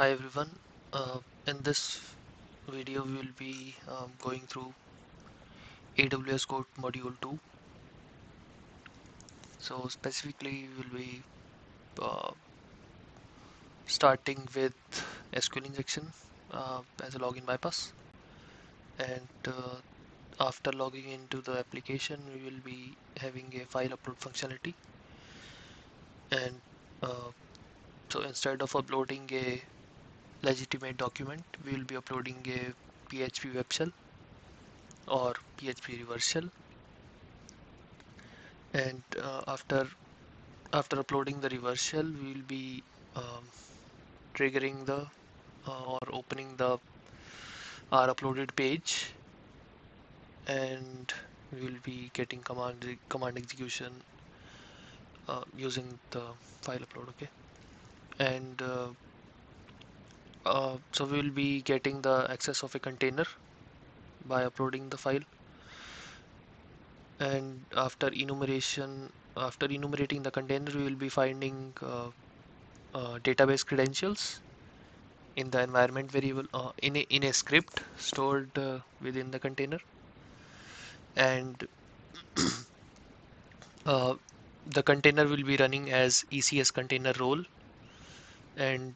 Hi everyone, in this video we will be going through AWS Code Module 2. So specifically we will be starting with SQL injection as a login bypass, and after logging into the application we will be having a file upload functionality. And so instead of uploading a legitimate document, we will be uploading a PHP web shell or PHP reversal. And after uploading the reversal, we will be triggering the or opening the our uploaded page, and we will be getting command execution using the file upload. Okay, and so we will be getting the access of a container by uploading the file, and after enumerating the container, we will be finding database credentials in the environment variable in a script stored within the container, and the container will be running as ECS container role. And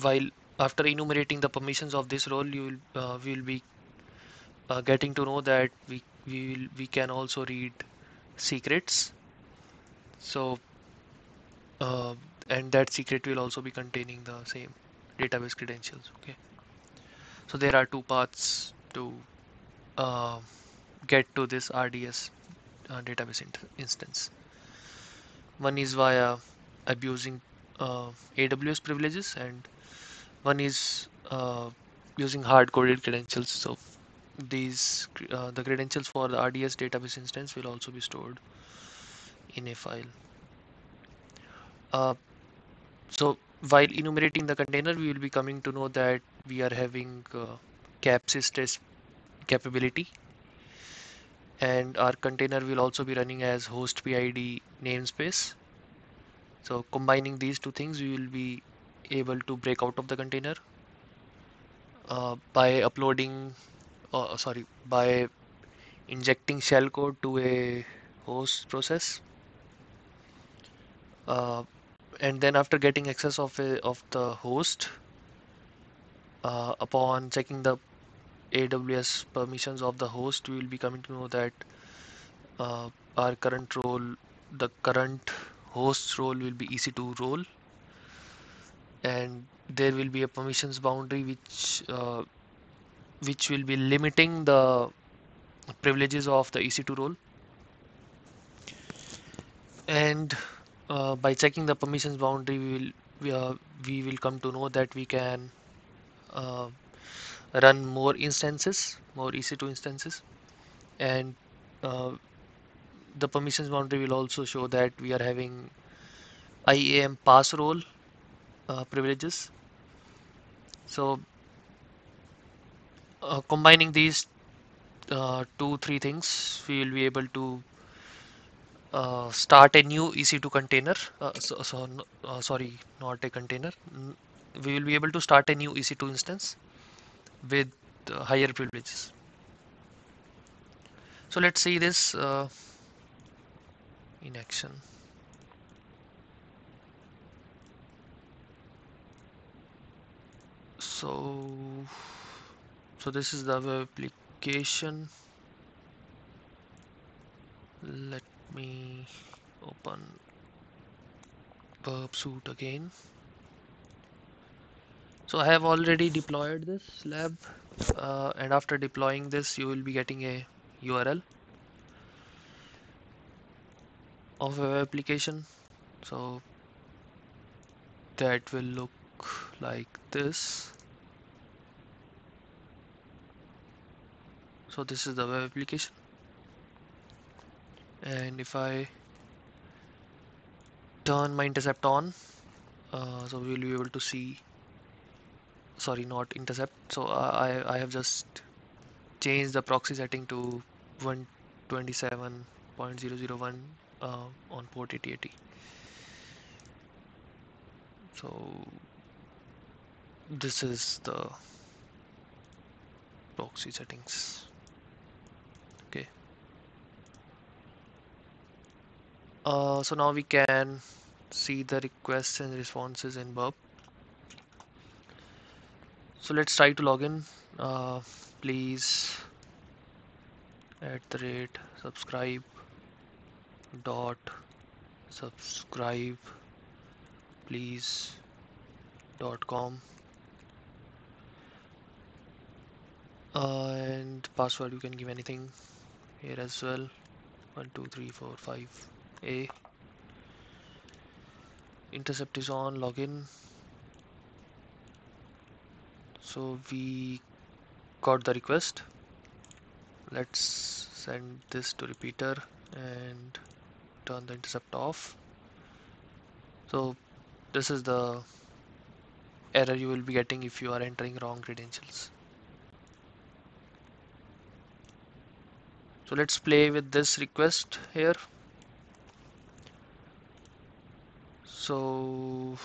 while after enumerating the permissions of this role, you will we will be getting to know that we can also read secrets. So and that secret will also be containing the same database credentials. Okay, so there are two paths to get to this RDS database instance. One is via abusing AWS privileges, and one is using hard-coded credentials. So these the credentials for the RDS database instance will also be stored in a file. So while enumerating the container, we will be coming to know that we are having CAP_SYS test capability, and our container will also be running as host PID namespace. So combining these two things, we will be able to break out of the container by injecting shellcode to a host process, and then after getting access of the host, upon checking the AWS permissions of the host, we will be coming to know that our current role, the current host's role, will be EC2 role, and there will be a permissions boundary which will be limiting the privileges of the EC2 role. And by checking the permissions boundary, we will come to know that we can run more EC2 instances, and the permissions boundary will also show that we are having IAM pass role privileges. So combining these three things, we will be able to start a new EC2 container. We will be able to start a new EC2 instance with higher privileges. So let's see this in action. So this is the web application. Let me open Burp Suite again. So I have already deployed this lab, and after deploying this, you will be getting a URL of a web application. So that will look like this. So this is the web application, and if I turn my intercept on, so we will be able to see. Sorry, not intercept. So I have just changed the proxy setting to 127.001 on port 8080. So this is the proxy settings. Okay. So now we can see the requests and responses in Burp. So let's try to log in. Please @subscribe.subscribeplease.com and password you can give anything here as well. 12345A. Intercept is on, login. So we got the request. Let's send this to repeater and turn the intercept off. So this is the error you will be getting if you are entering wrong credentials. So let's play with this request here. So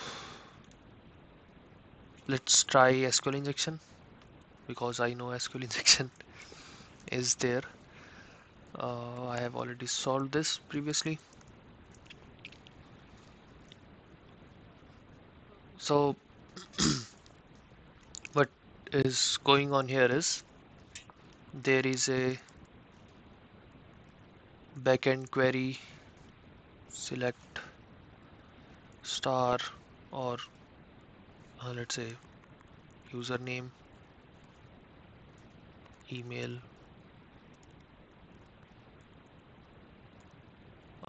let's try SQL injection, because I know SQL injection is there. I have already solved this previously. So what is going on here is there is a backend query, select star or let's say username, email,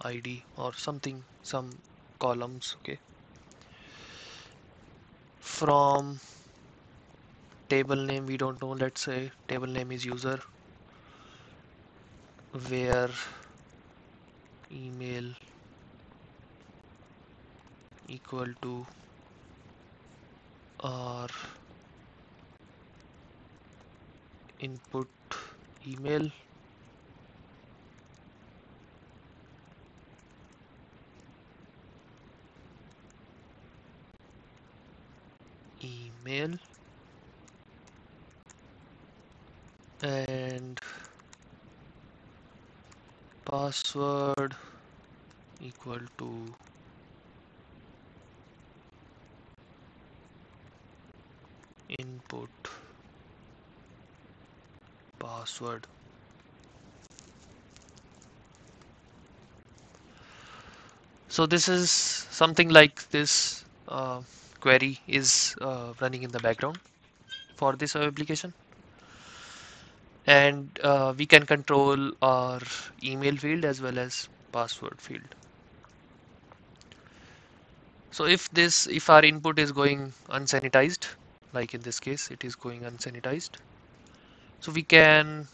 ID or something, some columns, okay, from table name we don't know, let's say table name is user, where email equal to our input email, and password equal to input password. So this is something like this query is running in the background for this application, and we can control our email field as well as password field. So if our input is going unsanitized, like in this case it is going unsanitized, so we can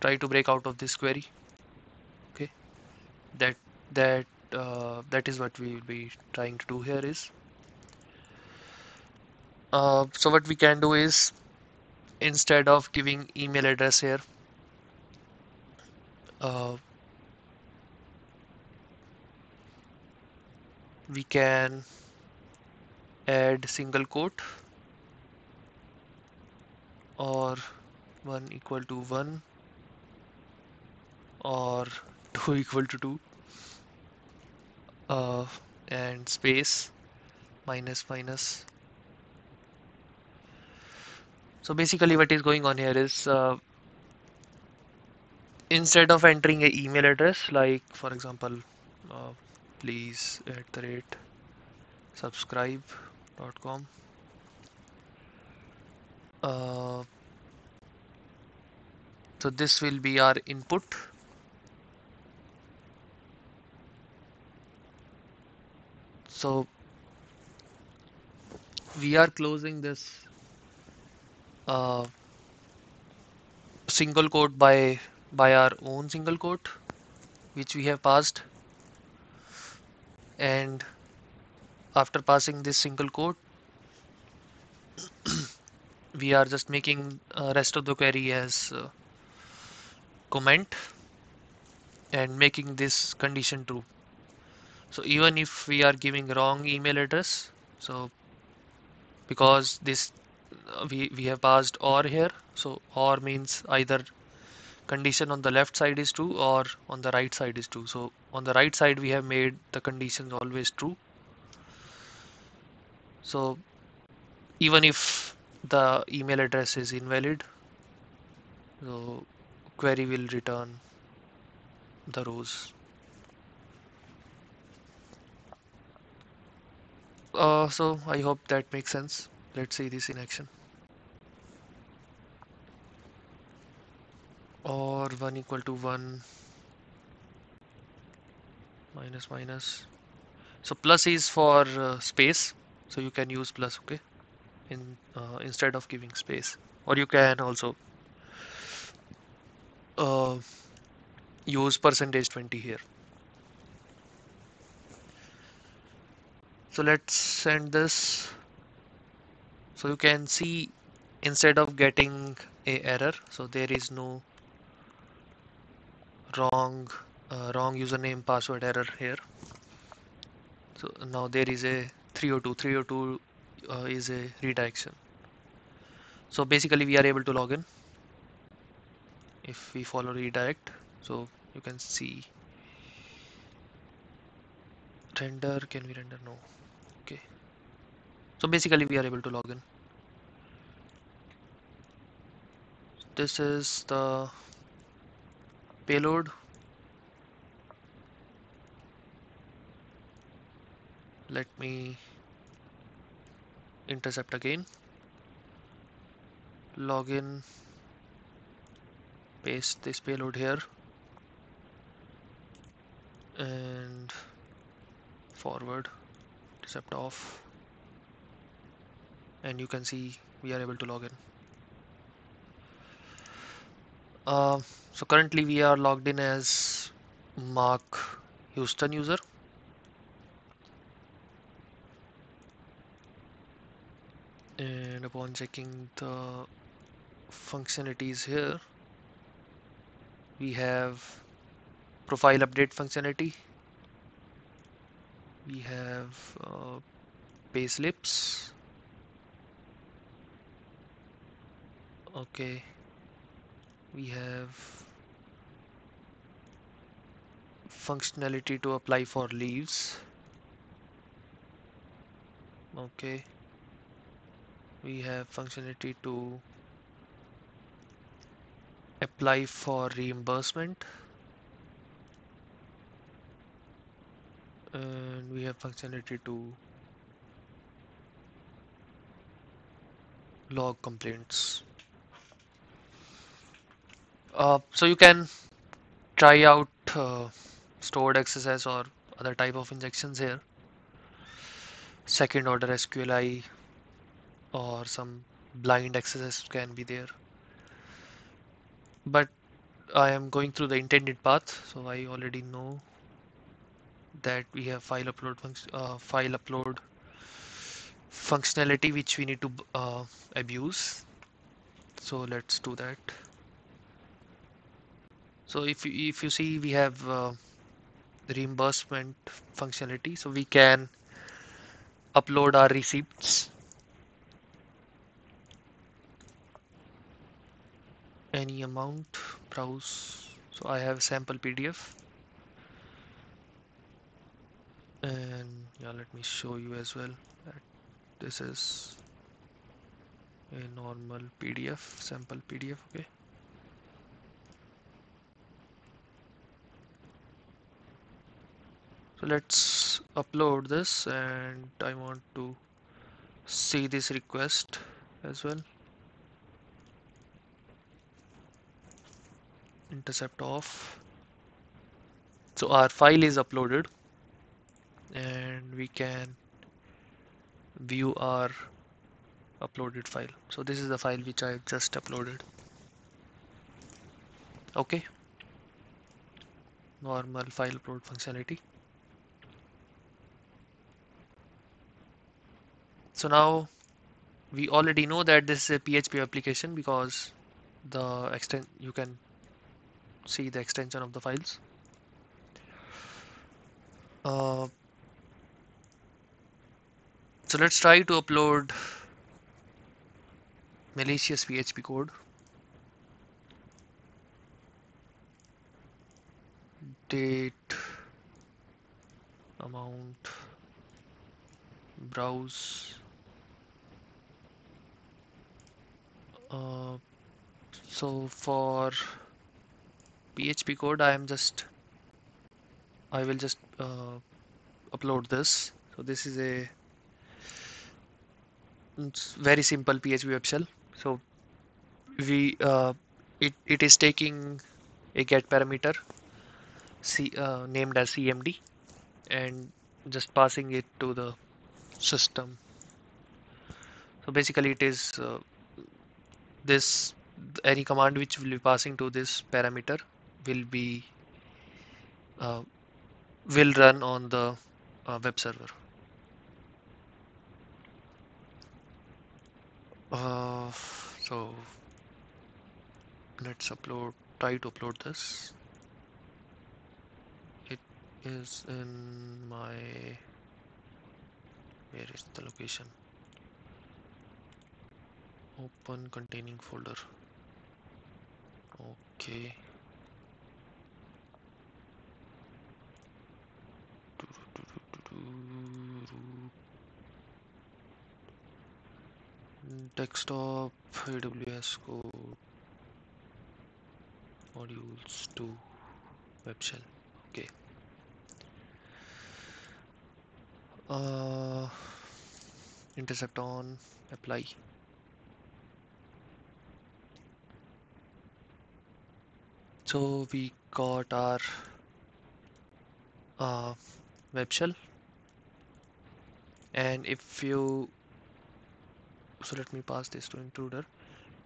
try to break out of this query. Okay, that is what we will be trying to do here is so what we can do is, instead of giving email address here, we can add single quote or 1 equal to 1 or 2 equal to 2 and space --. So basically what is going on here is instead of entering an email address, like for example please @subscribe.com, so this will be our input, so we are closing this single quote by our own single quote which we have passed, and after passing this single quote we are just making rest of the query as comment and making this condition true. So even if we are giving wrong email address, so because this we have passed OR here. So OR means either condition on the left side is true or on the right side is true. So on the right side we have made the conditions always true. So even if the email address is invalid, so query will return the rows. So I hope that makes sense. Let's see this in action. Or 1 equal to 1 minus minus. So plus is for space, so you can use plus, okay, in instead of giving space, or you can also use %20 here. So let's send this. So you can see instead of getting a error, so there is no wrong username password error here. So now there is a 302 is a redirection. So basically we are able to log in if we follow redirect. So you can see render, can we render? No. Okay, so basically we are able to log in. This is the payload. Let me intercept again, login, paste this payload here and forward, intercept off, and you can see we are able to log in. So currently we are logged in as Mark Houston user. And upon checking the functionalities here, we have profile update functionality, we have payslips, okay, we have functionality to apply for leaves, okay. We have functionality to apply for reimbursement, and we have functionality to log complaints. So you can try out stored XSS or other type of injections here, second order SQLi, or some blind XSS can be there, but I am going through the intended path, so I already know that we have file upload functionality which we need to abuse. So let's do that. So if you see, we have the reimbursement functionality, so we can upload our receipts, any amount, browse. So I have sample PDF, and yeah, let me show you as well that this is a normal PDF, sample PDF, okay. So let's upload this, and I want to see this request as well. Intercept off. So our file is uploaded, and we can view our uploaded file. So this is the file which I have just uploaded. Okay. Normal file upload functionality. So now we already know that this is a PHP application because the extent you can see the extension of the files. So let's try to upload malicious PHP code, date, amount, browse, so for PHP code I will just upload this. So this is a very simple PHP web shell. So we it is taking a get parameter named as CMD and just passing it to the system. So basically it is any command which will be passing to this parameter will run on the web server. So let's try to upload this. It is in my, where is the location? Open containing folder. Okay. Desktop, AWS Code Modules 2 web shell. Okay. Intercept on, apply. So we got our web shell, and if you, so let me pass this to intruder.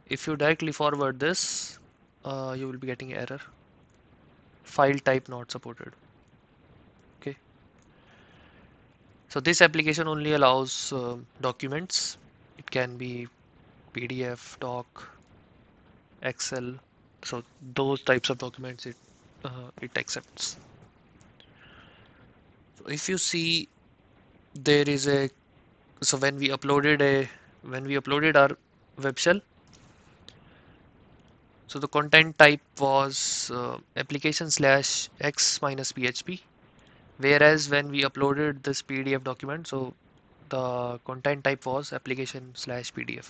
If you directly forward this, you will be getting error, file type not supported. Okay, so this application only allows documents. It can be PDF, doc, Excel, so those types of documents it accepts. So if you see, there is a, so when we uploaded our web shell, so the content type was application/x-php, whereas when we uploaded this PDF document, so the content type was application/pdf.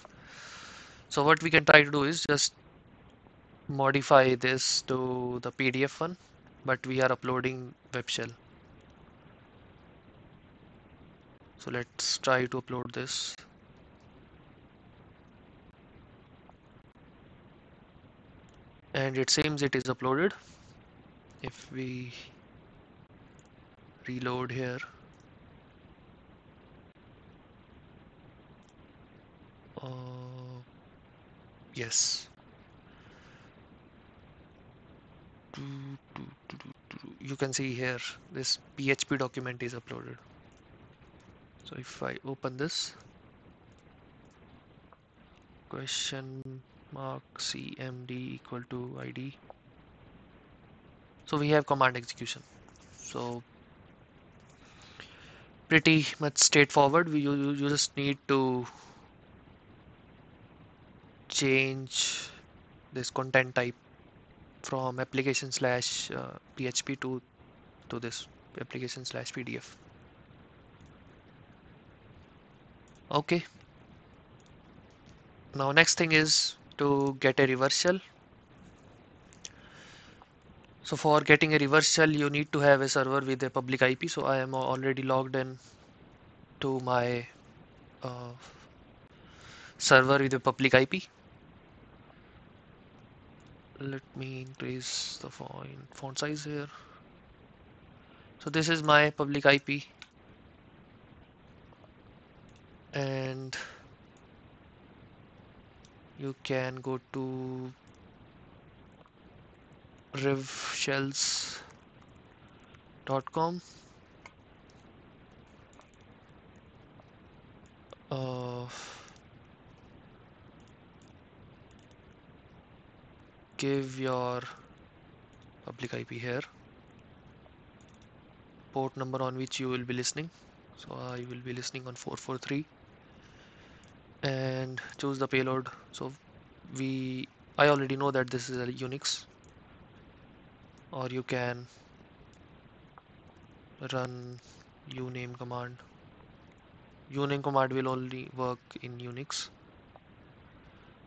So what we can try to do is just modify this to the PDF one, but we are uploading web shell. So let's try to upload this. And it seems it is uploaded. If we reload here, yes, you can see here this PHP document is uploaded. So if I open this, question mark cmd = id, so we have command execution. So pretty much straightforward. You just need to change this content type from application/php to this application/pdf. Okay, now next thing is to get a reversal. So for getting a reversal, you need to have a server with a public IP. So I am already logged in to my server with a public IP. Let me increase the font size here. So this is my public IP, and you can go to revshells.com. Give your public IP here, port number on which you will be listening. So I will be listening on 443. and choose the payload. So I already know that this is a Unix, or you can run uname command. Uname command will only work in Unix.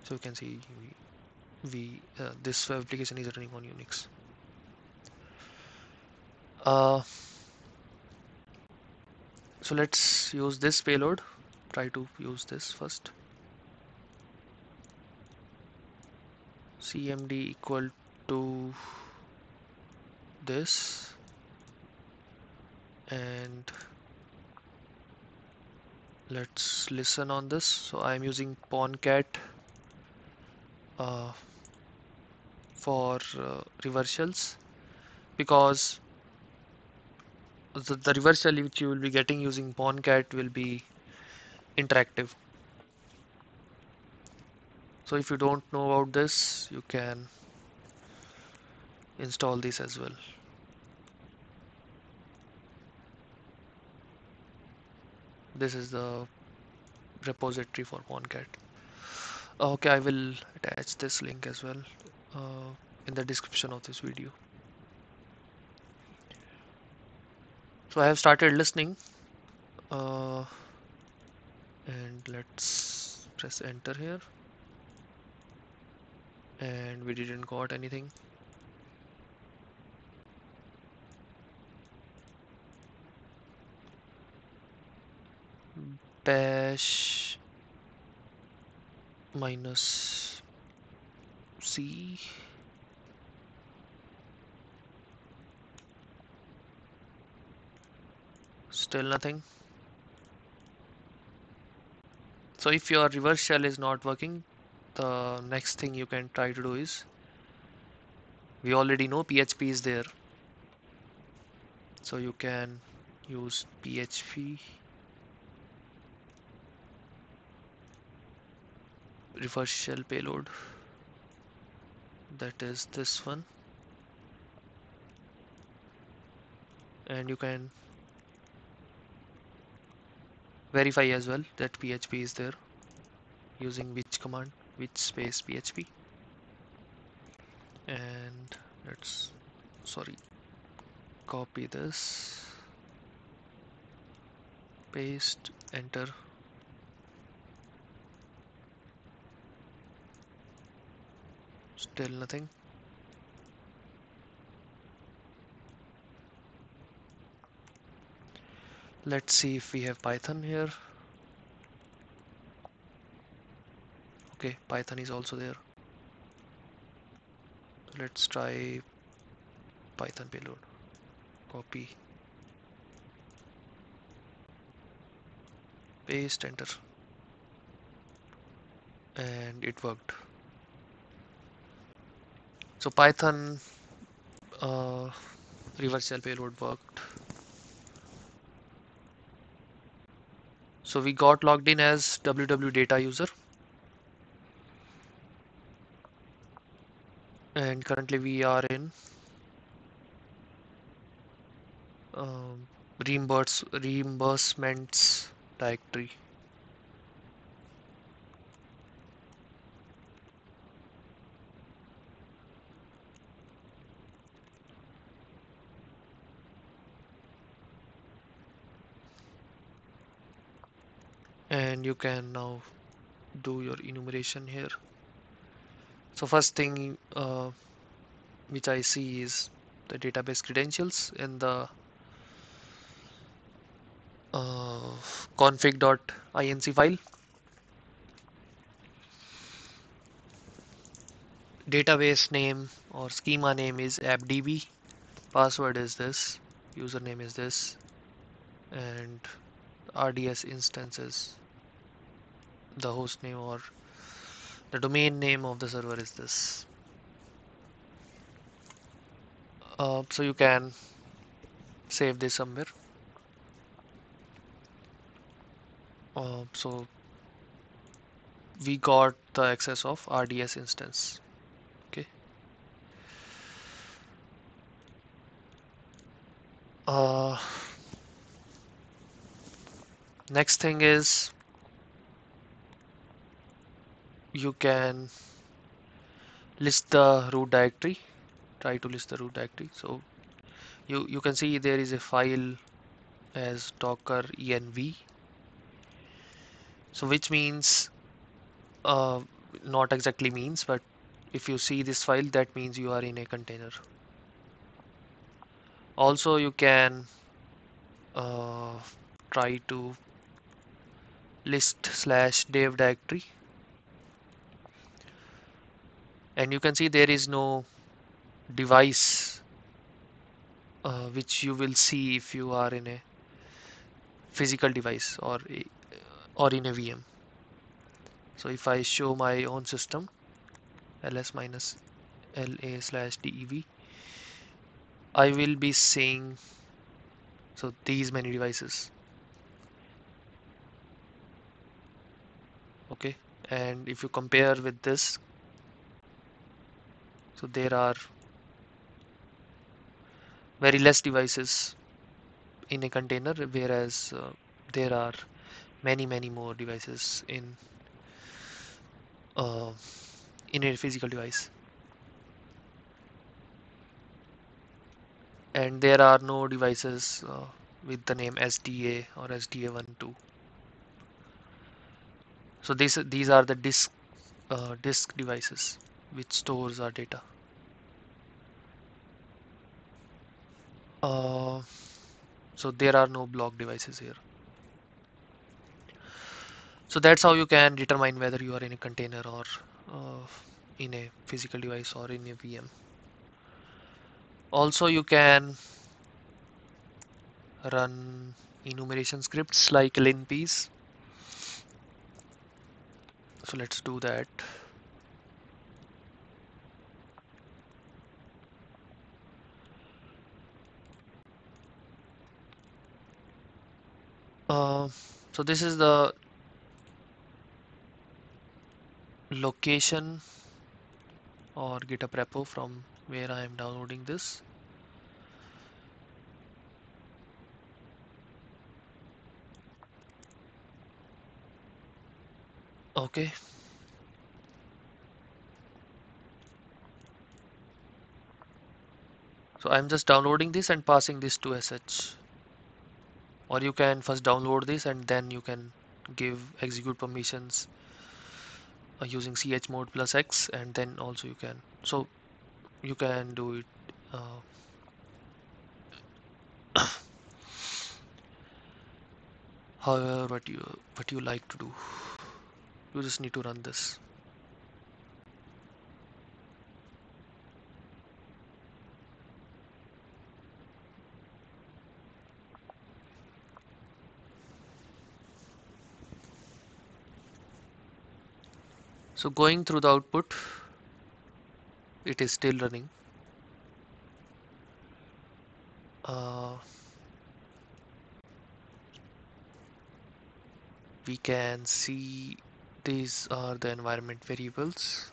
So you can see this application is running on Unix. So let's use this payload. Try to use this first. Cmd equal to this, and let's listen on this. So I am using pwncat for reversals, because the reversal which you will be getting using pwncat will be interactive. So if you don't know about this, you can install this as well. This is the repository for pwncat. Okay, I will attach this link as well in the description of this video. So I have started listening, and let's press enter here, and we didn't got anything. Bash minus C. Still nothing. So if your reverse shell is not working, the next thing you can try to do is, we already know PHP is there, so you can use PHP reverse shell payload, that is this one, and you can verify as well that PHP is there using which command, which space PHP, and let's copy this, paste, enter. Still nothing. Let's see if we have Python here. Okay, Python is also there. Let's try Python payload. Copy, paste, enter, and it worked. So Python reverse shell payload worked. So we got logged in as www data user, and currently we are in reimbursements directory. And you can now do your enumeration here. So first thing which I see is the database credentials in the config.inc file. Database name or schema name is appdb, password is this, username is this, and RDS instances, the host name or the domain name of the server is this. So you can save this somewhere. So we got the access of RDS instance. Okay. Next thing is you can list the root directory, try to list the root directory. So you can see there is a file as docker env, so which means not exactly means, but if you see this file, that means you are in a container. Also you can try to list slash dev directory, and you can see there is no device which you will see if you are in a physical device or in a VM. So if I show my own system, ls -la/dev, I will be seeing so these many devices. Okay, and if you compare with this, so there are very less devices in a container, whereas there are many more devices in a physical device. And there are no devices with the name SDA or SDA12. So these are the disk devices which stores our data. So there are no block devices here. So that's how you can determine whether you are in a container or in a physical device or in a VM. Also you can run enumeration scripts like linpeas. So let's do that. So this is the location or GitHub repo from where I am downloading this. Okay. So I'm just downloading this and passing this to sh. Or you can first download this and then you can give execute permissions using chmod plus x, and then also you can. So you can do it. However, what you like to do. You just need to run this. So going through the output, it is still running. We can see these are the environment variables.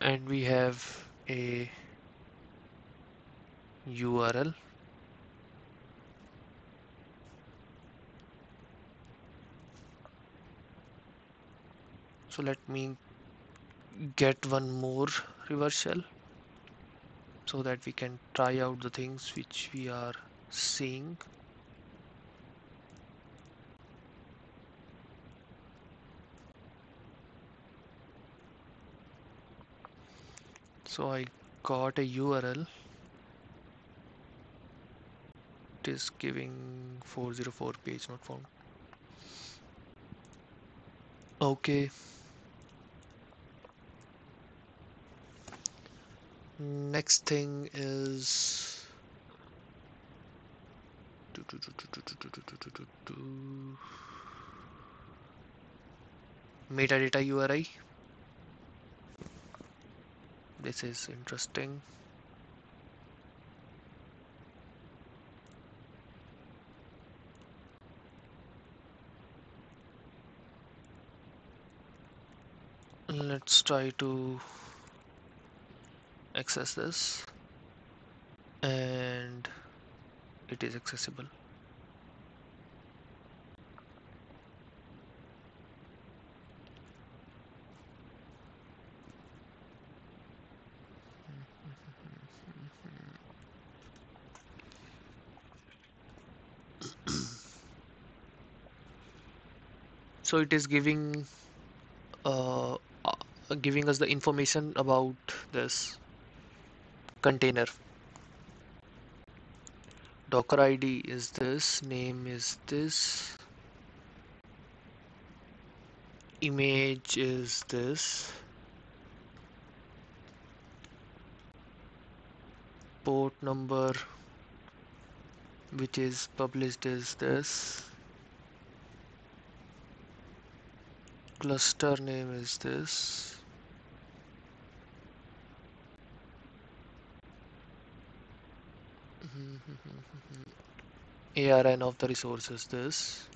And we have a URL. So let me get one more reversal so that we can try out the things which we are seeing. So I got a URL. It is giving 404 page not found. Okay. Next thing is metadata URI. This is interesting. Let's try to access this, and it is accessible. So it is giving giving us the information about this container. Docker ID is this, name is this, image is this, port number which is published is this, cluster name is this, ARN of the resource is this,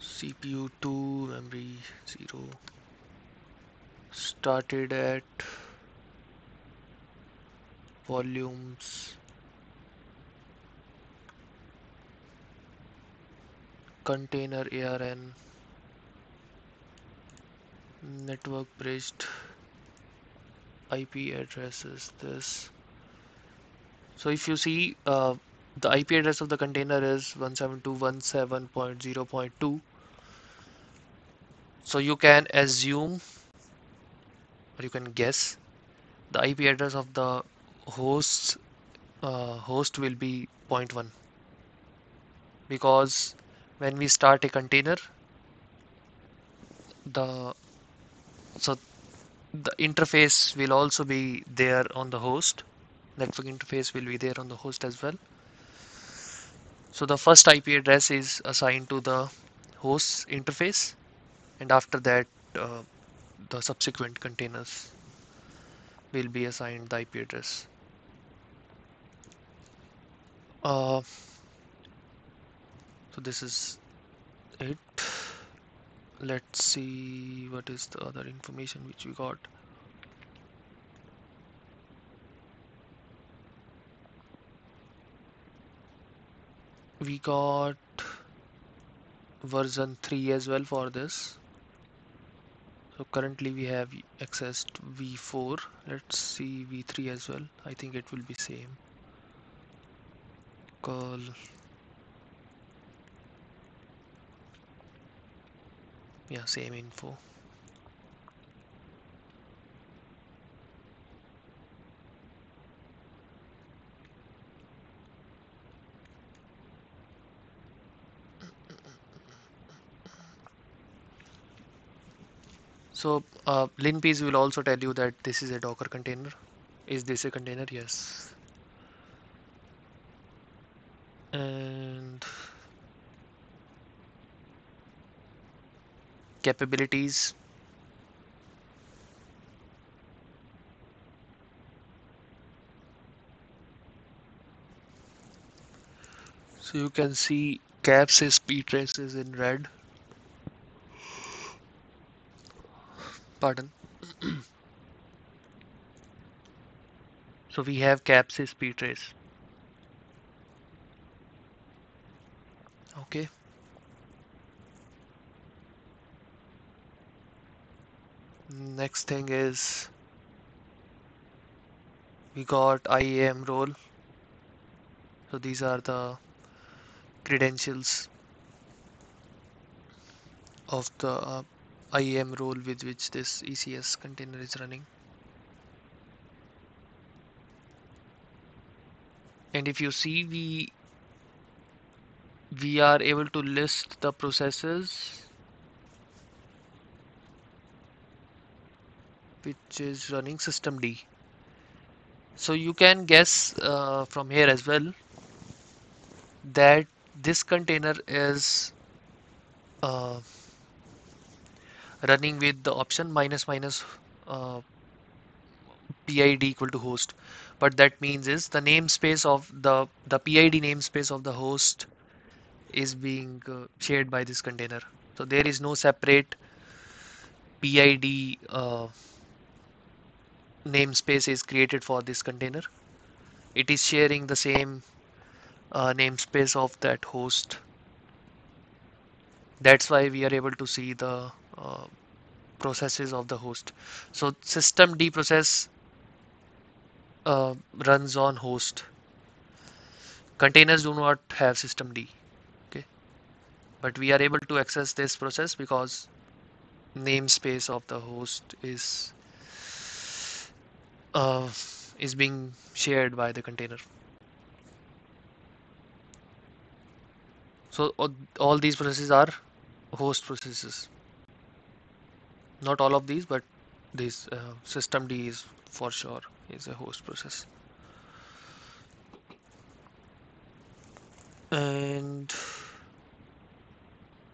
CPU 2, memory 0, started at volumes, container ARN, network bridged, IP address is this. So if you see, the IP address of the container is 172.17.0.2. So you can assume or you can guess the IP address of the hosts host will be 0.1, because when we start a container, the interface will also be there on the host. Network interface will be there on the host as well. So the first IP address is assigned to the host interface, and after that the subsequent containers will be assigned the IP address. So this is it. Let's see what is the other information which we got. We got version 3 as well for this. So currently we have accessed v4. Let's see v3 as well. I think it will be same. Call yeah, same info. So linpeas will also tell you that this is a Docker container. Is this a container? Yes. And capabilities, so you can see CAP_SYS_PTRACE is in red, pardon. So we have CAP_SYS_PTRACE. Okay, next thing is we got IAM role. So these are the credentials of the IAM role with which this ECS container is running. And if you see, we are able to list the processes which is running system D. So you can guess from here as well that this container is running with the option --, PID equal to host. But that means is the namespace of the PID namespace of the host is being shared by this container. So there is no separate PID namespace is created for this container. It is sharing the same namespace of that host. That's why we are able to see the processes of the host. So systemd process runs on host. Containers do not have systemd, okay, but we are able to access this process because namespace of the host is being shared by the container. So all these processes are host processes. Not all of these, but this systemd is for sure is a host process. And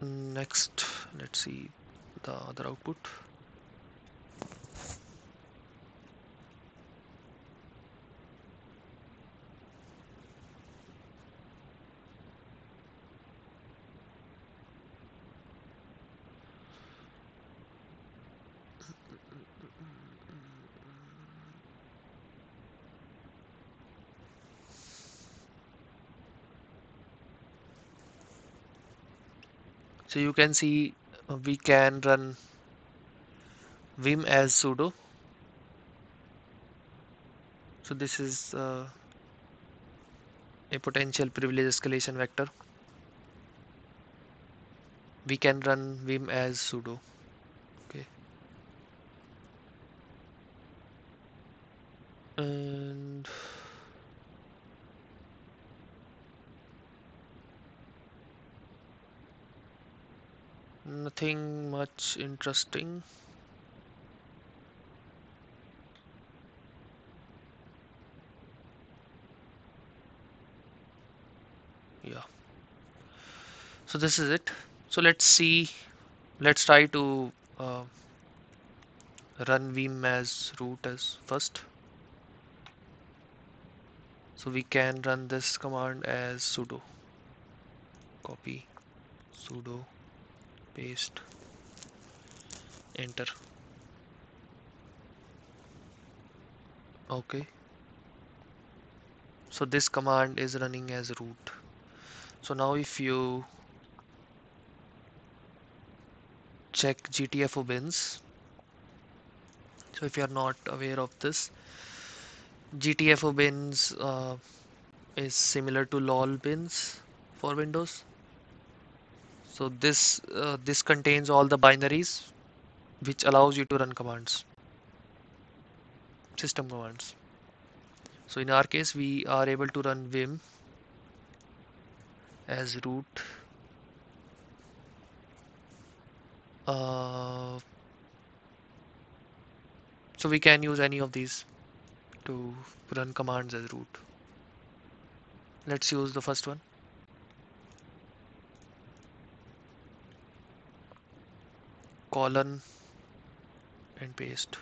next, let's see the other output. So you can see we can run vim as sudo. So this is a potential privilege escalation vector. We can run vim as sudo. Okay. And nothing much interesting. Yeah. So this is it. So let's see. Let's try to run vim as root as first. So we can run this command as sudo. Copy sudo. Paste, enter. Okay, so this command is running as root. So now if you check GTFO bins, so if you are not aware of this, GTFO bins is similar to LOL bins for Windows. So this contains all the binaries which allows you to run commands, system commands. So in our case, we are able to run vim as root. So we can use any of these to run commands as root. Let's use the first one. Colon and paste,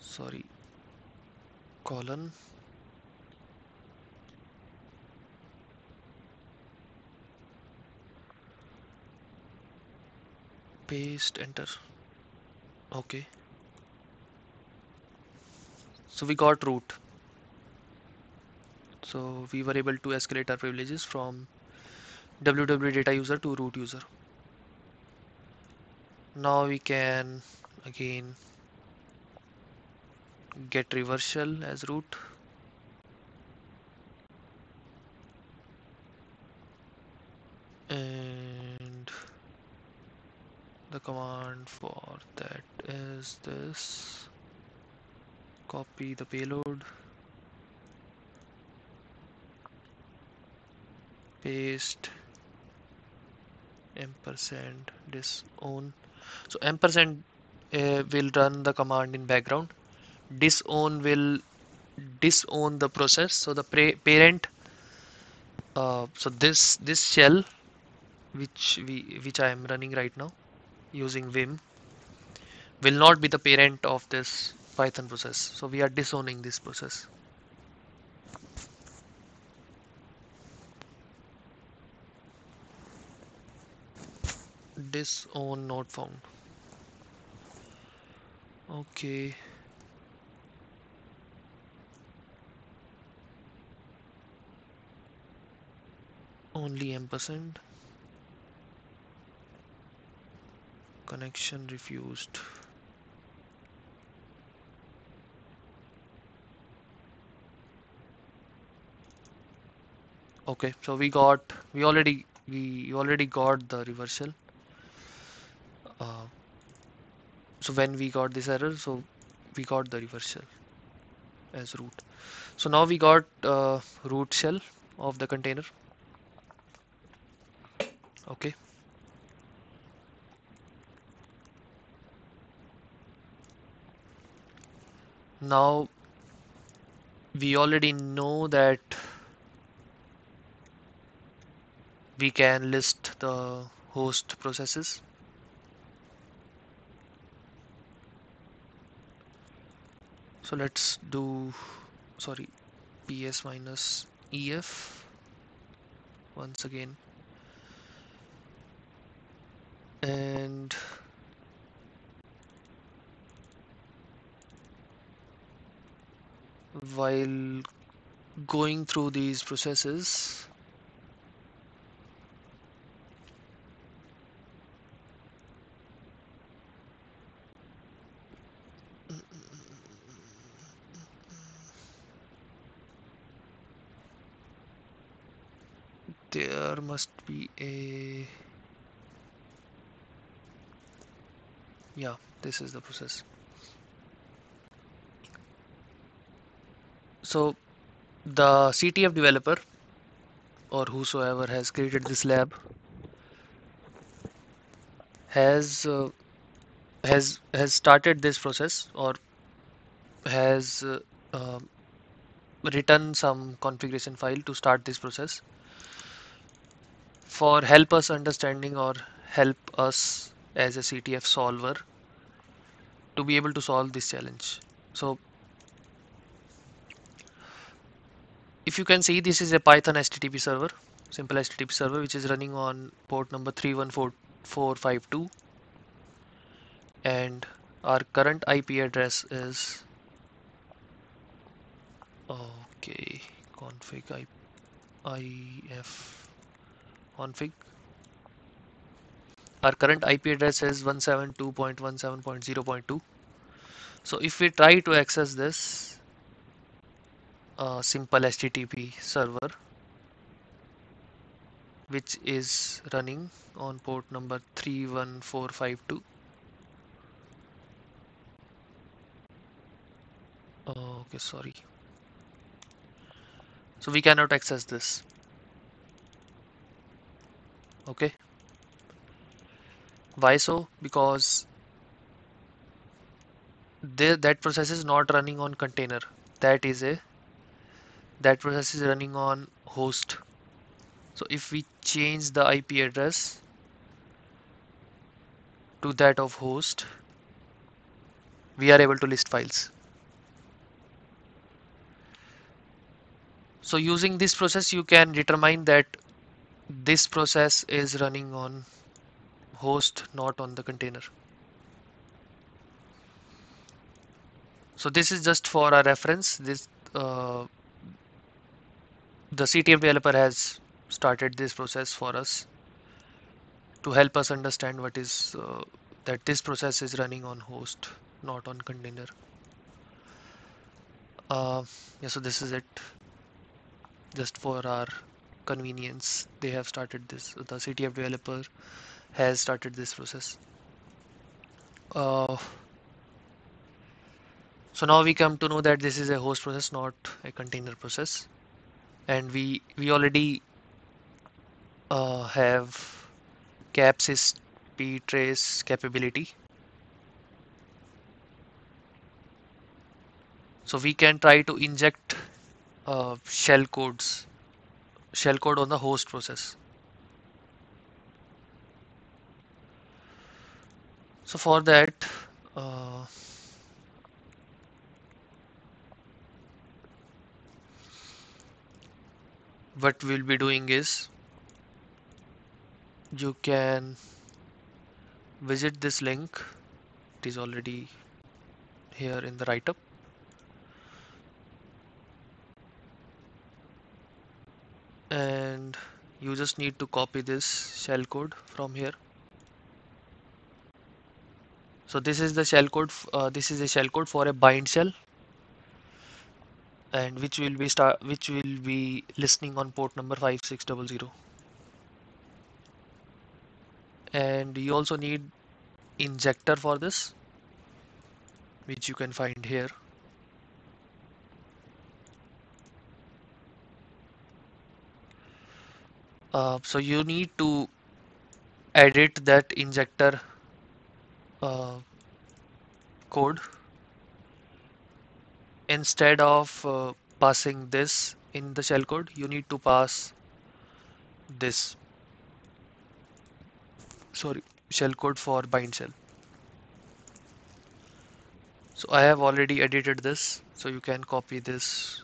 sorry, colon paste, enter. Okay, so we got root. So we were able to escalate our privileges from www data user to root user. Now we can again get reversal as root. And the command for that is this. Copy the payload. Paste ampersand disown. So ampersand will run the command in background. Disown will disown the process. So the parent, so this shell which I am running right now using vim will not be the parent of this Python process. So we are disowning this process. Disown not found. Okay. Only ampersand. Connection refused. Okay, so we already got the reversal. So when we got this error, so we got the reversal as root. So now we got root shell of the container. Okay. Now we already know that we can list the host processes. So let's do, sorry, ps minus ef once again. And while going through these processes, there must be a, yeah, this is the process. So the CTF developer or whosoever has created this lab has started this process or has written some configuration file to start this process. For help us understanding or help us as a CTF solver to be able to solve this challenge. So if you can see, this is a Python HTTP server, simple HTTP server, which is running on port number 314452, and our current IP address is, okay, config if config. Our current IP address is 172.17.0.2. So if we try to access this simple HTTP server, which is running on port number 31452. Okay, sorry. So we cannot access this. Okay. Why so? Because that process is not running on container. That process is running on host. So if we change the IP address to that of host, we are able to list files. So using this process, you can determine that this process is running on host, not on the container. So this is just for our reference. This the CTF developer has started this process for us to help us understand what is that this process is running on host, not on container. Yeah, so this is it. Just for our convenience, they have started this. The CTF developer has started this process. So now we come to know that this is a host process, not a container process. And we already have CAP_SYS_PTRACE capability, so we can try to inject shellcode on the host process. So for that, what we'll be doing is, you can visit this link. It is already here in the write-up. And you just need to copy this shellcode from here. So this is the shellcode. This is a shellcode for a bind shell, and which will be listening on port number 5600. And you also need injector for this, which you can find here. So you need to edit that injector code instead of passing this in the shellcode. You need to pass this shellcode for bind shell. So I have already edited this, so you can copy this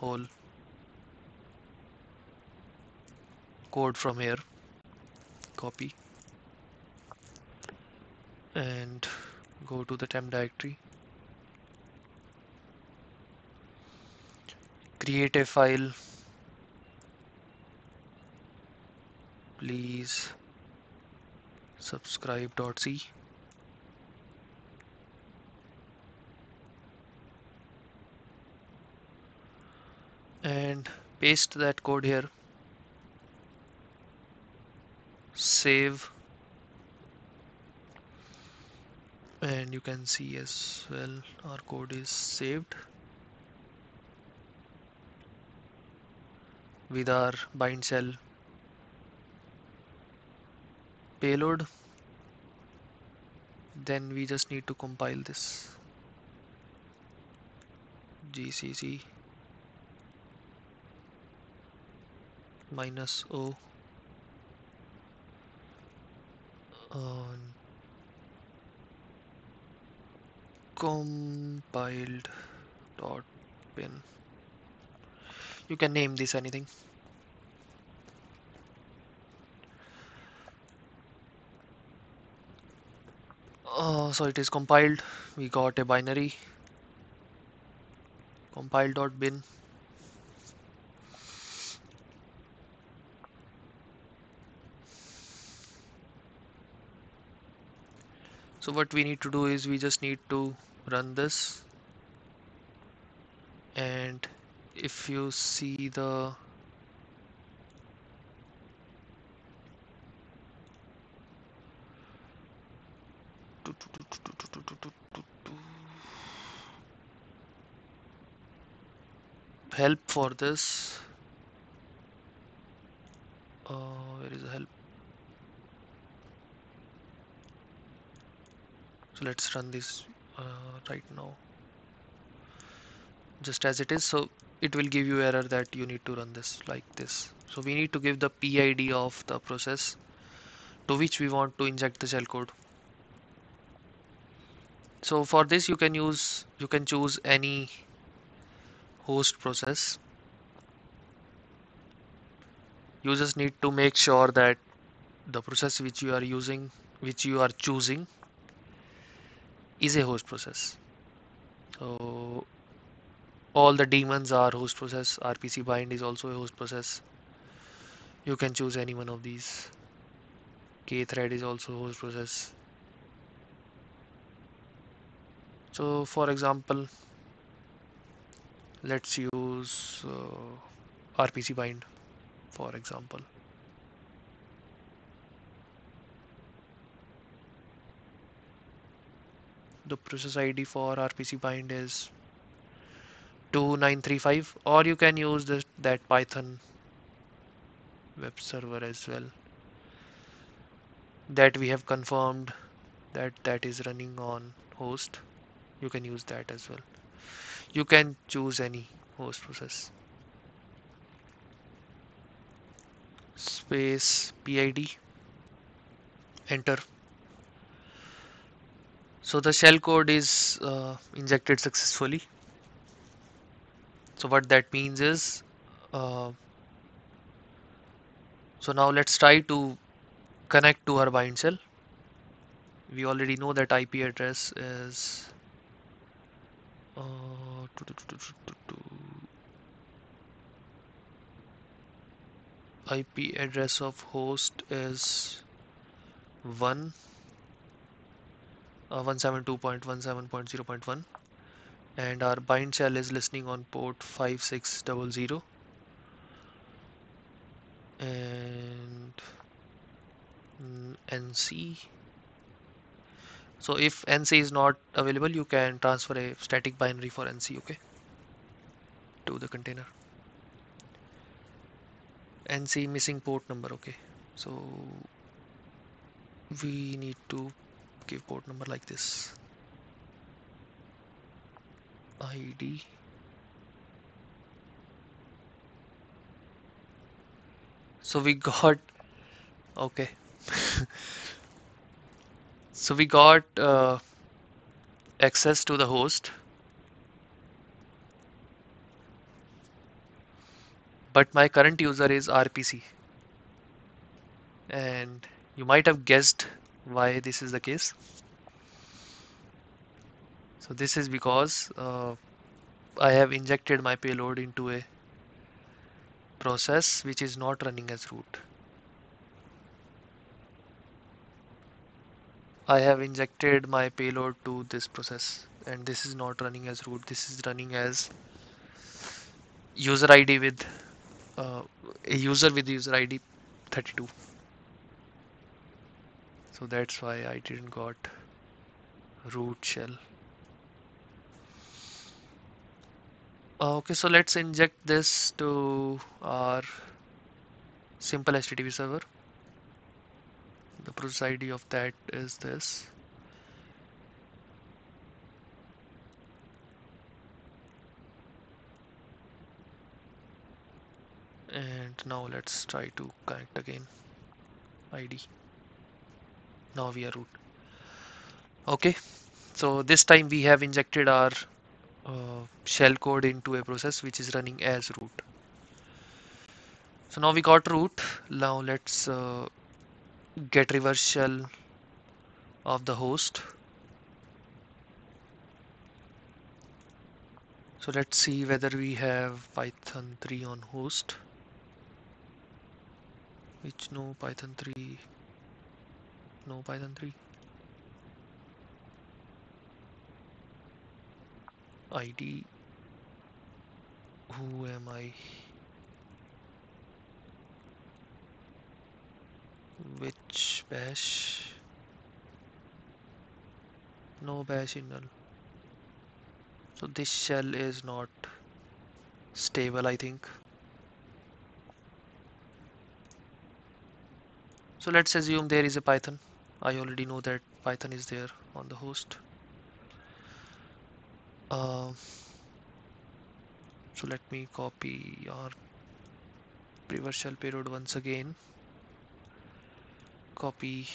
whole code from here, copy, and go to the temp directory, create a file, please subscribe.c, and paste that code here. Save, and you can see as well our code is saved with our bind shell payload. Then we just need to compile this. GCC -o compiled.pin. You can name this anything. So it is compiled. We got a binary, compile.bin. So what we need to do is we just need to run this, and if you see the help for this, where is the help? So let's run this right now, just as it is. So it will give you error that you need to run this like this. So we need to give the PID of the process to which we want to inject the shellcode. So for this you can choose any host process. You just need to make sure that the process which you are choosing is a host process. So all the daemons are host process. RPC bind is also a host process. You can choose any one of these. Kthread is also host process. So for example, let's use RPC bind for example. The process ID for RPC bind is 2935, or you can use that Python web server as well that we have confirmed that is running on host. You can use that as well. You can choose any host process. Space PID, enter. So the shellcode is injected successfully. So what that means is, so now let's try to connect to our bind shell. we already know that IP address is 2. IP address of host is 172.17.0.1, and our bind shell is listening on port 5600, and NC. So if NC is not available, you can transfer a static binary for NC, okay, to the container. NC missing port number, okay. So we need to give port number like this. ID so we got okay so we got access to the host, but my current user is RPC, and you might have guessed why this is the case. So this is because I have injected my payload into a process which is not running as root. I have injected my payload to this process, and this is not running as root. This is running as user ID with a user with user ID 32. So that's why I didn't got root shell. Okay, so let's inject this to our simple HTTP server. The process ID of that is this. And now let's try to connect again. ID. Now we are root. Okay, so this time we have injected our shellcode into a process which is running as root. So now we got root. Now let's get reverse shell of the host. So let's see whether we have Python 3 on host. Which no Python 3, no Python 3. ID, who am I, which bash, no bash in null. So this shell is not stable, I think. So let's assume there is a Python. I already know that Python is there on the host. So let me copy our reversal payload once again, copy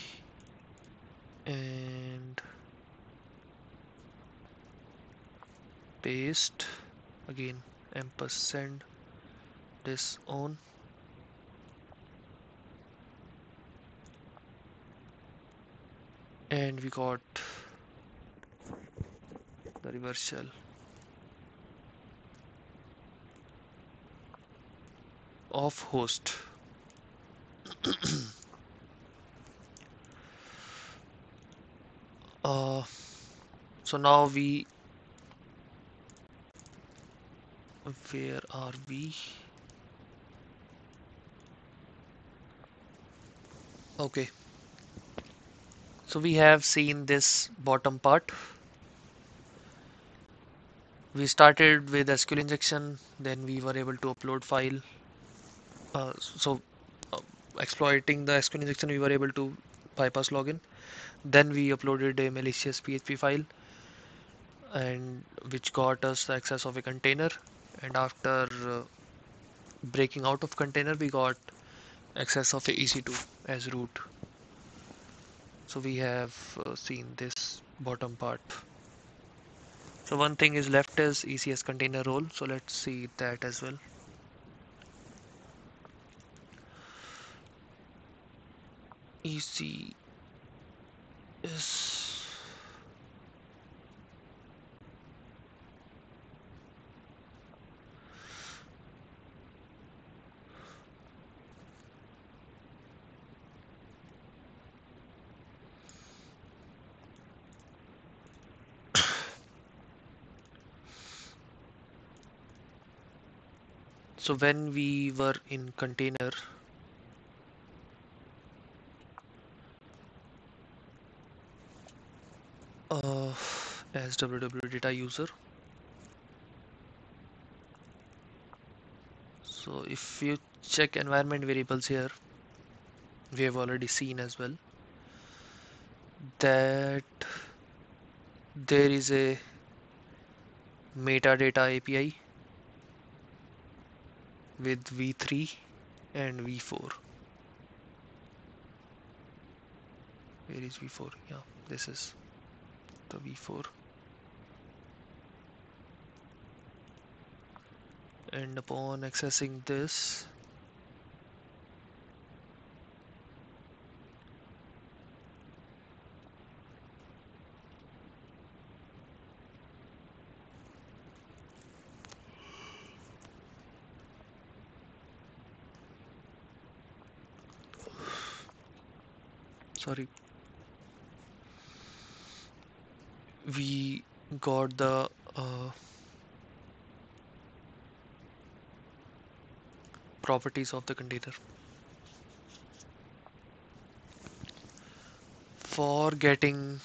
and paste again, ampersand this on. And we got the reverse shell. Of host. So now we, where are we? Okay. So we have seen this bottom part. We started with SQL injection, then we were able to upload file. Exploiting the SQL injection, we were able to bypass login. Then we uploaded a malicious PHP file, and which got us the access of a container. And after breaking out of container, we got access of a EC2 as root. So we have seen this bottom part. So one thing is left is ECS container role. So let's see that as well. ECS So when we were in container, as www data user, so if you check environment variables here, we have already seen as well that there is a metadata API with v3 and v4. Where is v4? Yeah, this is the v4, and upon accessing this, sorry, we got the properties of the container. For getting,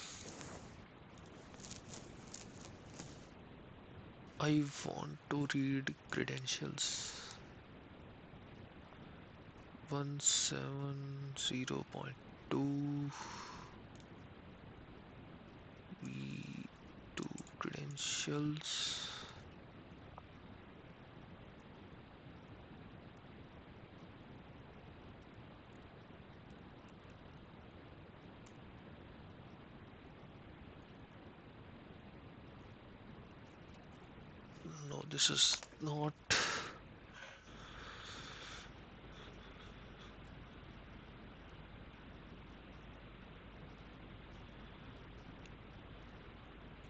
I want to read credentials 170.2 v2 credentials. No, this is not.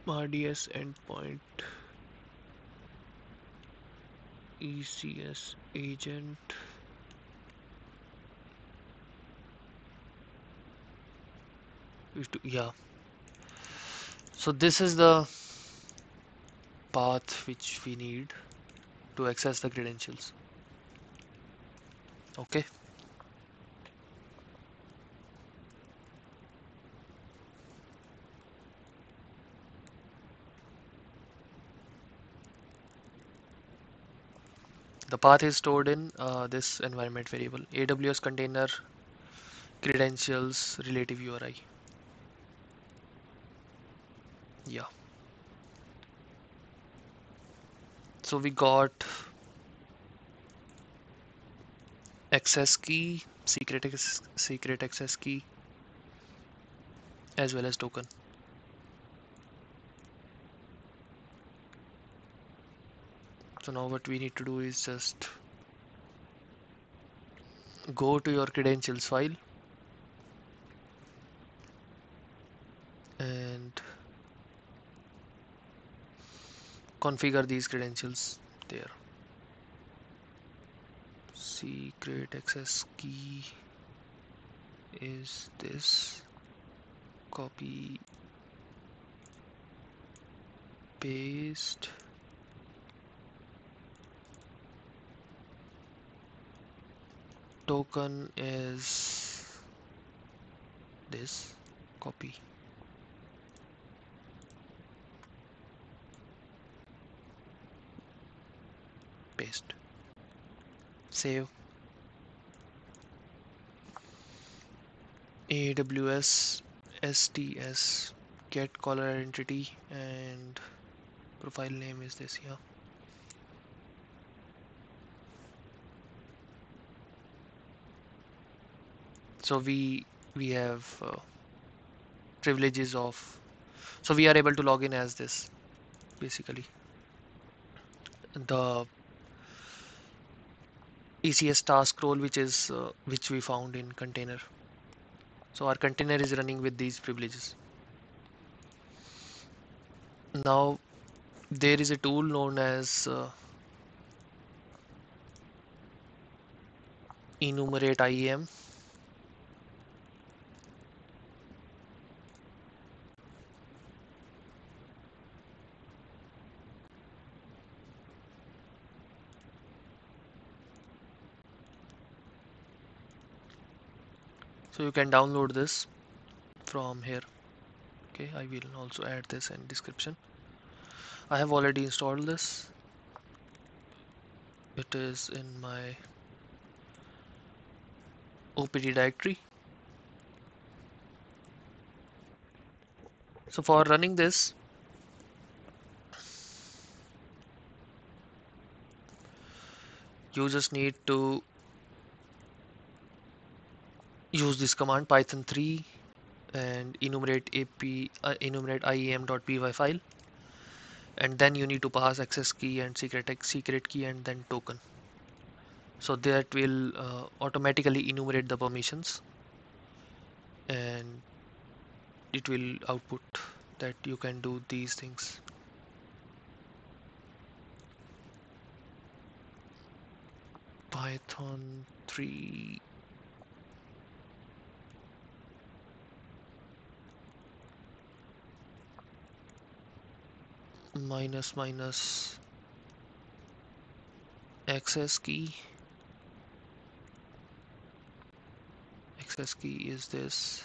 RDS endpoint, ECS agent, yeah. So this is the path which we need to access the credentials. Okay. The path is stored in this environment variable, AWS container credentials relative URI. Yeah. So we got access key, secret access key, as well as token. So now what we need to do is just go to your credentials file and configure these credentials there. Secret access key is this. Copy, paste. Token is this, copy. Paste. Save. AWS STS get caller identity and profile name is this here. So we have privileges of, so we are able to log in as this basically. The ECS task role, which is which we found in container. So our container is running with these privileges. Now there is a tool known as enumerate IAM. so you can download this from here. Okay, I will also add this in description. I have already installed this. It is in my OPT directory. So for running this, you just need to use this command python3 and enumerate IAM.py file, and then you need to pass access key and secret key and then token. So that will automatically enumerate the permissions, and it will output that you can do these things. Python 3, -- access key is this,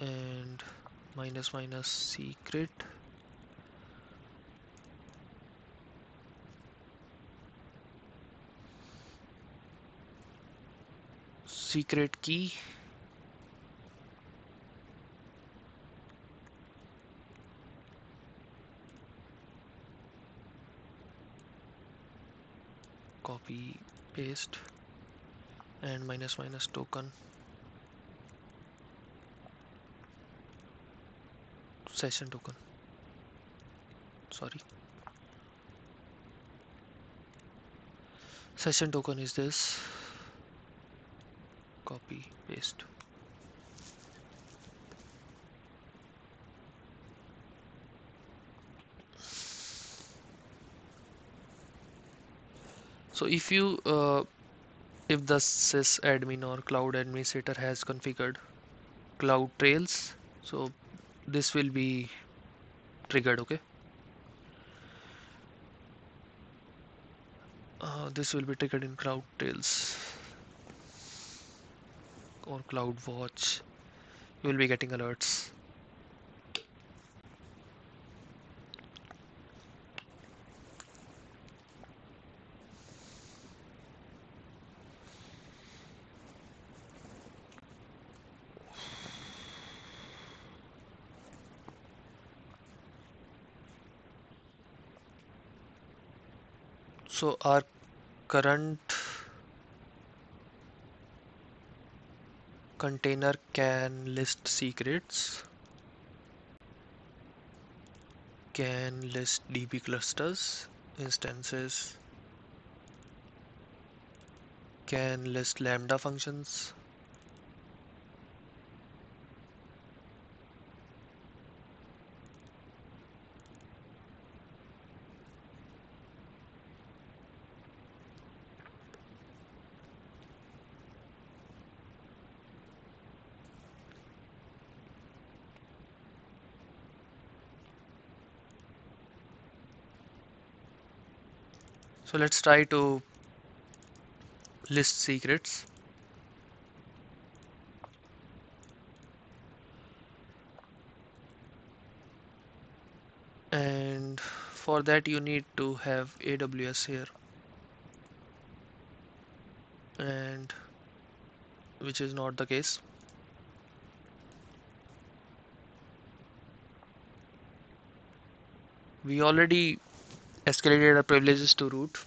and -- secret, key, copy paste, and -- token, session token, session token is this, copy paste. So if you if the sysadmin or cloud administrator has configured CloudTrails, so this will be triggered. Okay, this will be triggered in CloudTrails or CloudWatch. You will be getting alerts. So our current container can list secrets, can list DB clusters, instances, can list lambda functions, so let's try to list secrets. And for that you need to have AWS here, and which is not the case. We already escalated our privileges to root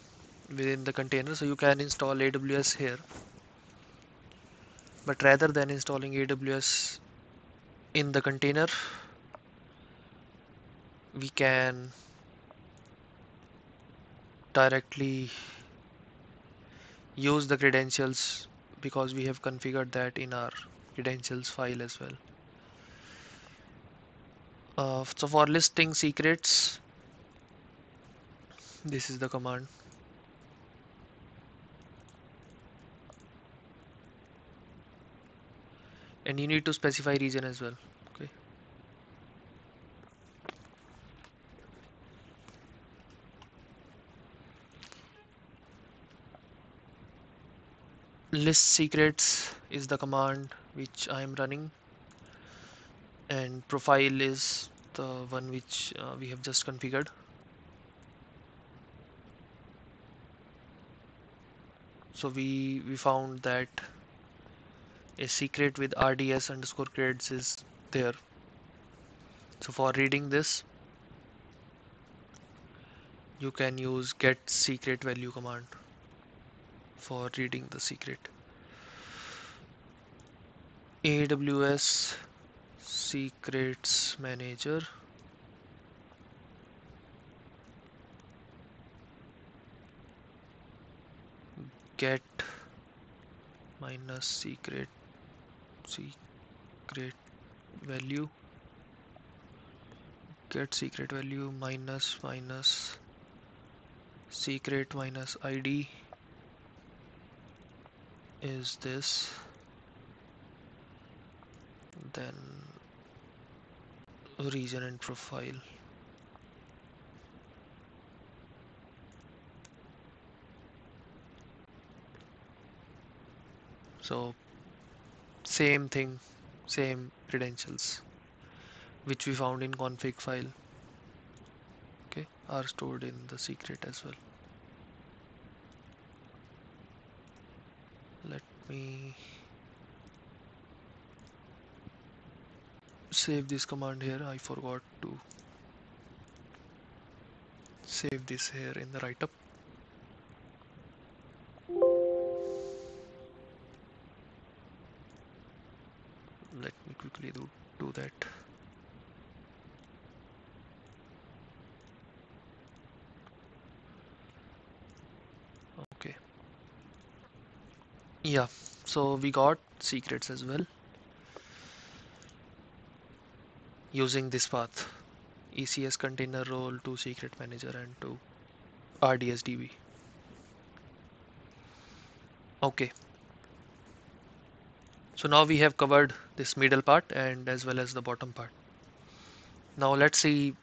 within the container, so you can install AWS here, but rather than installing AWS in the container, we can directly use the credentials, because we have configured that in our credentials file as well. So for listing secrets, this is the command. And you need to specify region as well. Okay. list secrets is the command which I am running, and profile is the one which we have just configured. So we found that a secret with RDS underscore credits is there. So for reading this, you can use get secret value command for reading the secret. AWS Secrets Manager. Get minus secret value, get secret value minus secret minus ID is this, then region and profile. So same thing, same credentials which we found in config file, okay, are stored in the secret as well. Let me save this command here. I forgot to save this here in the write-up. Let me quickly do that. Okay. Yeah, so we got secrets as well using this path: ECS container role to secret manager and to RDS DB. Okay. So now we have covered this middle part and as well as the bottom part. Now let's see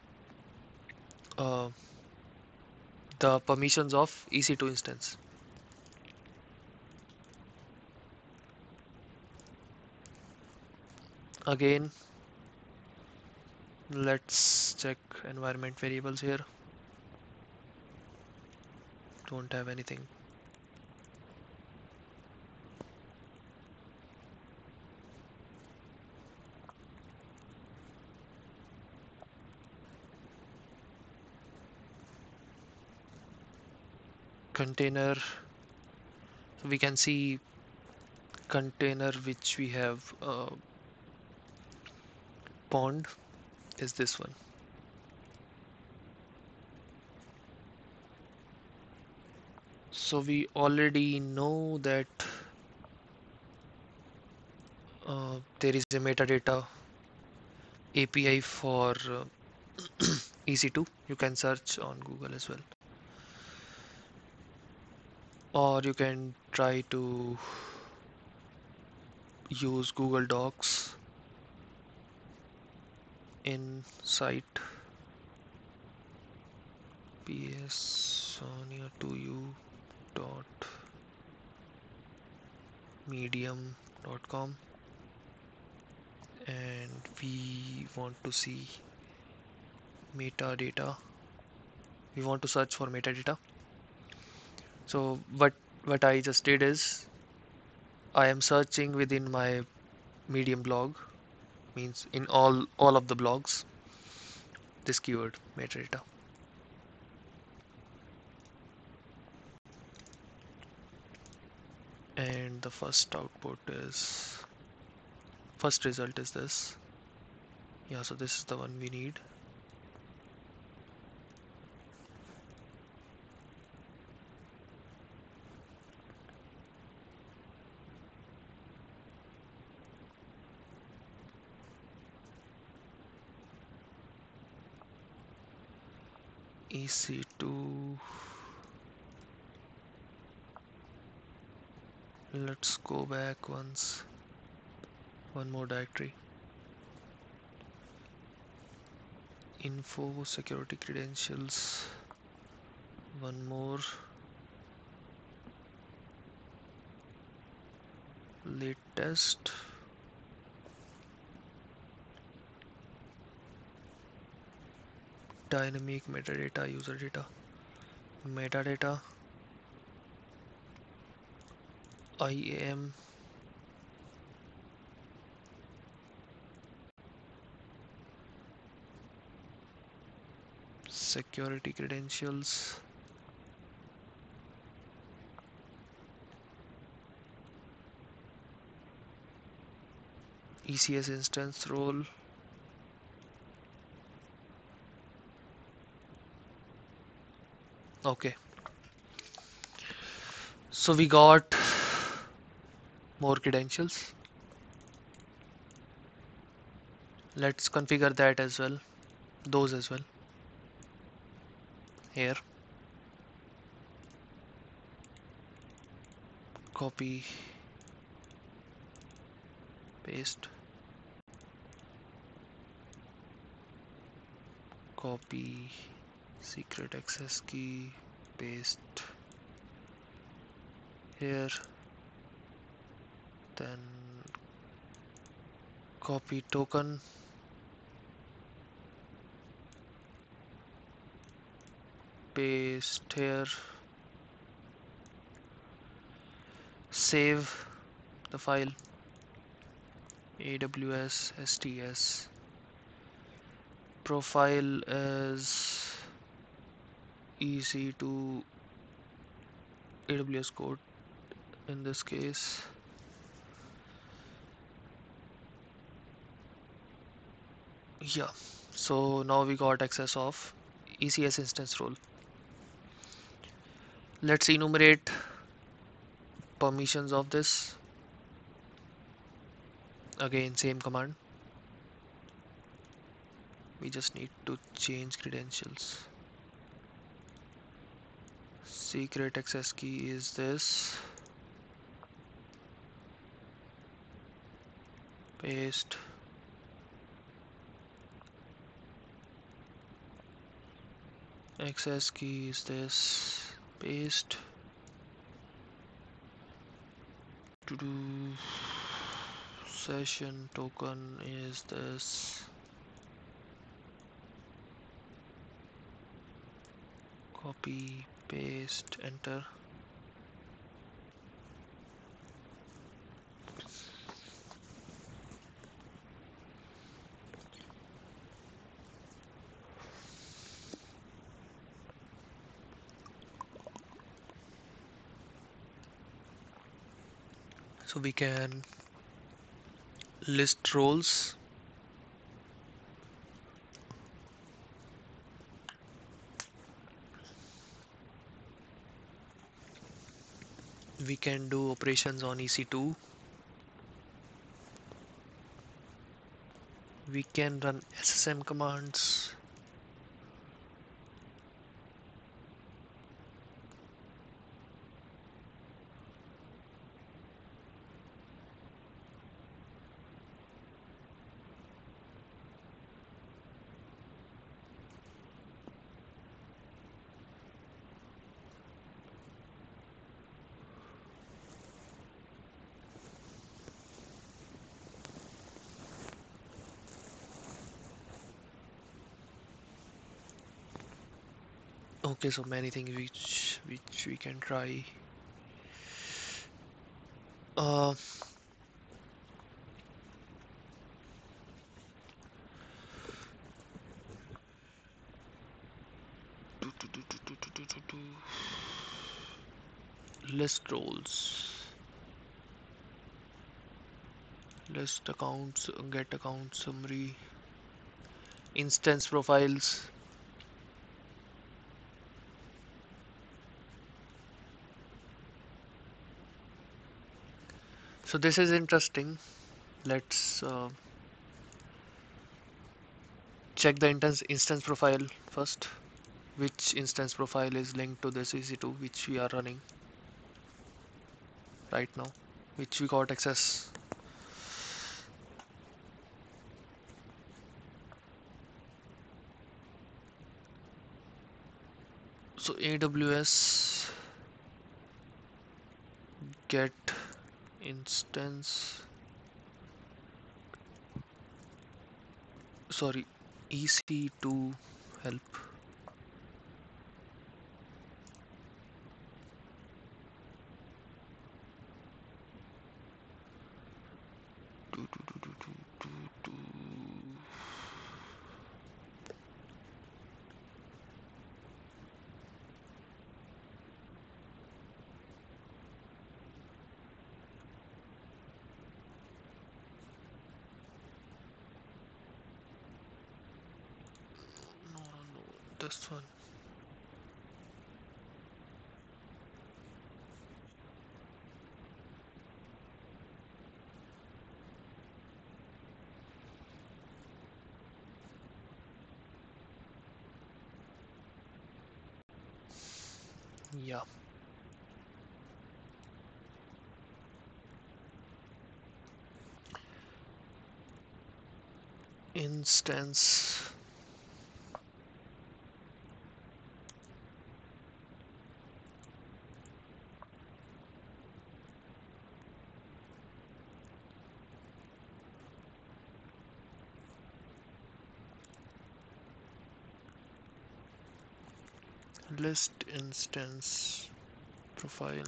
the permissions of EC2 instance. Again, let's check environment variables here. Don't have anything. Container, so we can see container which we have pwned is this one. So we already know that there is a metadata API for EC2. You can search on Google as well, or you can try to use Google Docs in site pswalia2u.medium.com, and we want to see metadata. We want to search for metadata. So what I just did is I am searching within my Medium blog, means in all of the blogs, this keyword metadata. And the first output is, first result is this. Yeah, so this is the one we need. EC2, let's go back one more directory. Info, security credentials, one more, latest dynamic metadata, user data, metadata, IAM, security credentials, ECS instance role, okay. So we got more credentials. Let's configure that as well, those as well here. Copy, paste, copy secret access key, paste here, then copy token, paste here, save the file, AWS STS. Profile is EC2 AWS Code in this case. Yeah, so now we got access of ECS instance role. Let's enumerate permissions of this. Again, same command. We just need to change credentials. Secret access key is this. Paste. Access key is this. Paste. To do session token is this. Copy, paste, enter. So we can list roles. We can do operations on EC2. We can run SSM commands. Okay, so many things which we can try. List roles, list accounts, get account summary, instance profiles. So this is interesting. Let's check the instance profile first. Which instance profile is linked to this EC2 which we are running right now, which we got access. So AWS get instance, sorry, EC2 help. This one. Yeah. Instance. List instance profile.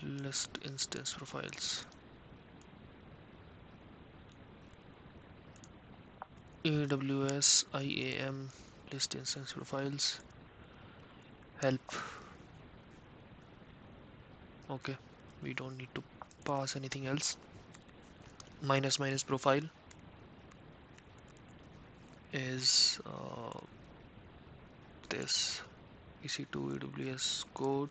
List instance profiles. AWS IAM list instance profiles. Help. Okay, we don't need to pass anything else. Minus minus profile is this EC2 AWS code.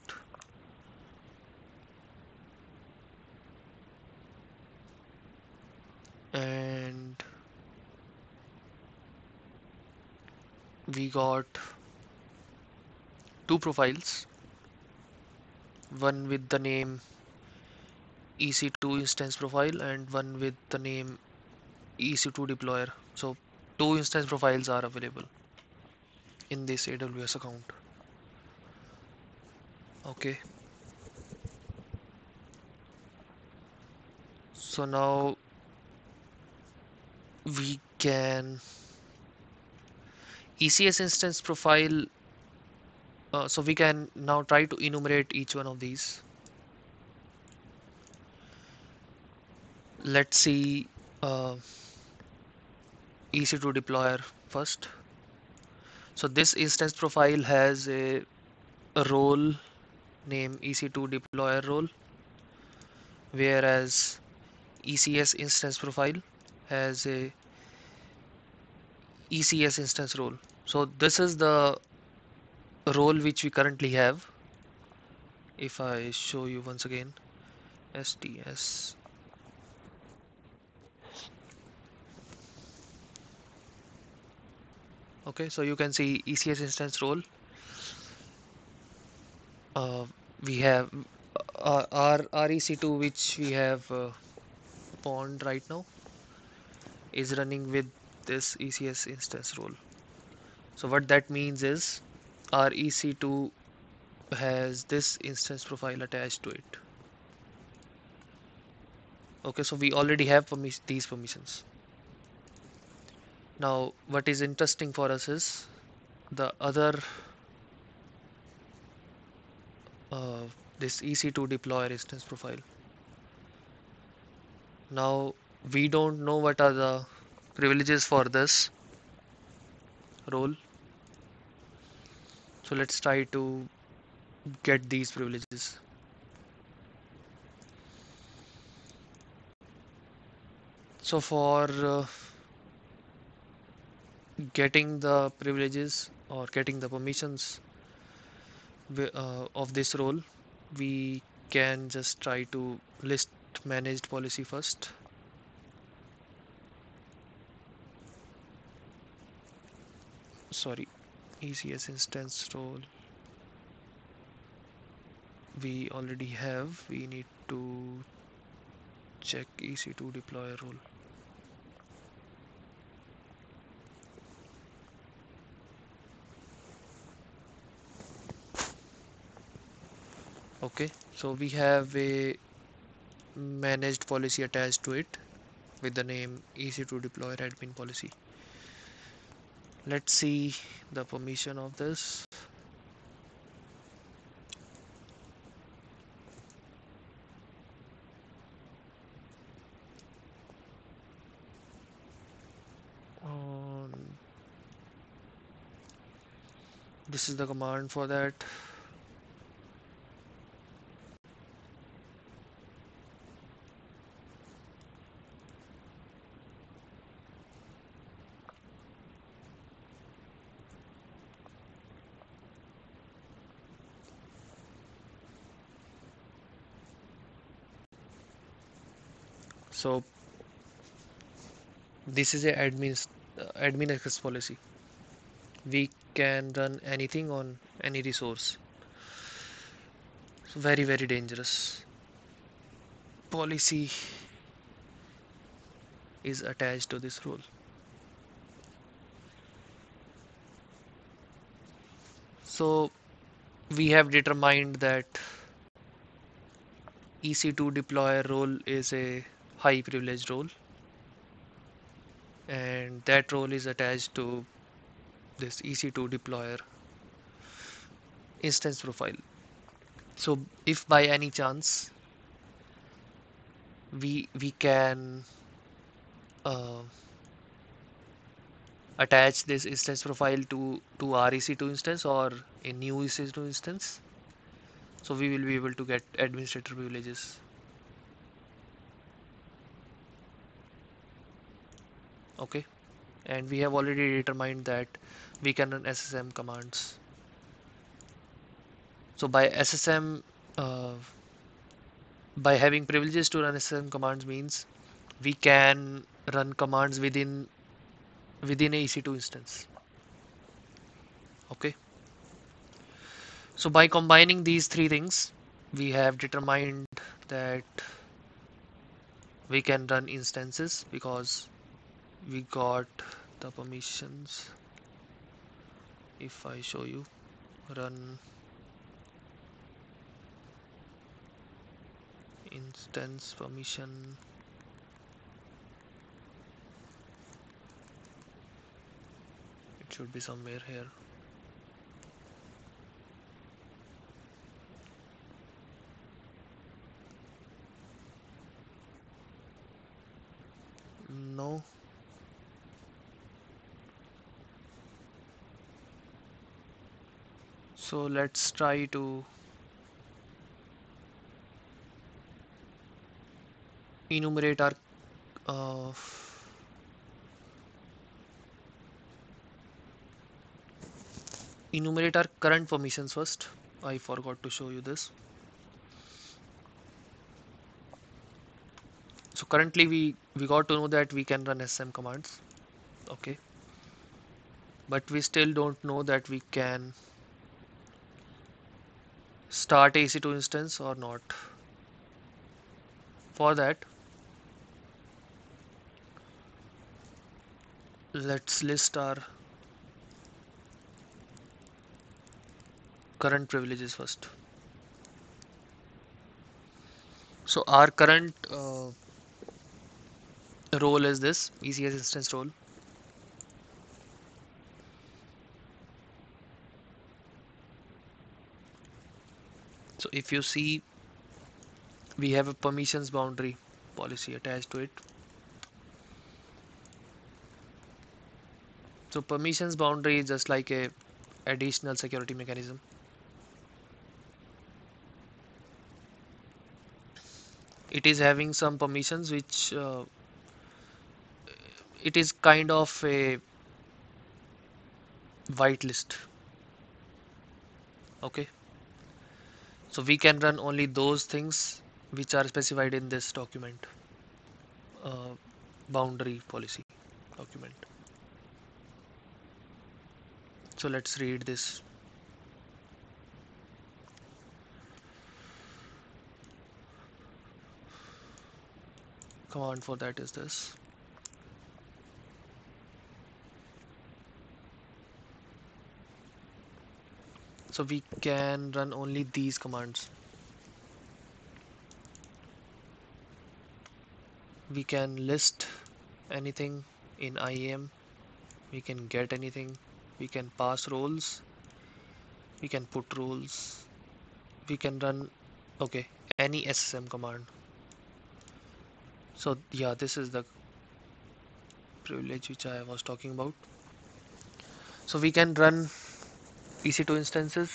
And we got two profiles, one with the name EC2 instance profile and one with the name EC2 deployer. So two instance profiles are available in this AWS account. Okay. So now we can ECS instance profile. So we can now try to enumerate each one of these. Let's see EC2 deployer first. So this instance profile has a role name EC2 deployer role, whereas ECS instance profile has a ECS instance role. So this is the role which we currently have. If I show you once again, STS. Okay, so you can see ECS instance role. We have our EC2, which we have spawned right now, is running with this ECS instance role. So what that means is our EC2 has this instance profile attached to it. Okay, so we already have these permissions. Now what is interesting for us is the other this EC2 deployer instance profile. Now we don't know what are the privileges for this role. So let's try to get these privileges. So for getting the privileges or getting the permissions of this role, we can just try to list managed policy first. Sorry. ECS instance role we already have. We need to check EC2 deploy rule. Okay, so we have a managed policy attached to it with the name EC2 deploy admin policy. Let's see the permission of this. This is the command for that. So this is a admin access policy. We can run anything on any resource. So very, very dangerous. Policy is attached to this rule. So we have determined that EC2 deploy role is a high privilege role, and that role is attached to this EC2 deployer instance profile. So if by any chance we can attach this instance profile to our EC2 instance or a new EC2 instance, so we will be able to get administrator privileges. Okay, and we have already determined that we can run SSM commands. So by SSM, by having privileges to run SSM commands means we can run commands within a EC2 instance. Okay, so by combining these three things, we have determined that we can run instances because we got the permissions. If I show you, run instance permission . It should be somewhere here. No, so let's try to enumerate our current permissions first. I forgot to show you this. So currently we got to know that we can run SSM commands, okay, but we still don't know that we can start EC2 instance or not. For that, let's list our current privileges first. So our current role is this ECS instance role. So if you see, we have a permissions boundary policy attached to it. So permissions boundary is just like a additional security mechanism. It is having some permissions which it is kind of a whitelist. Okay. So we can run only those things which are specified in this document, boundary policy document. So let's read this. command for that is this. So we can run only these commands. We can list anything in IAM, we can get anything, we can pass roles, we can put roles, we can run any SSM command. So yeah, this is the privilege which I was talking about. So we can run EC2 instances,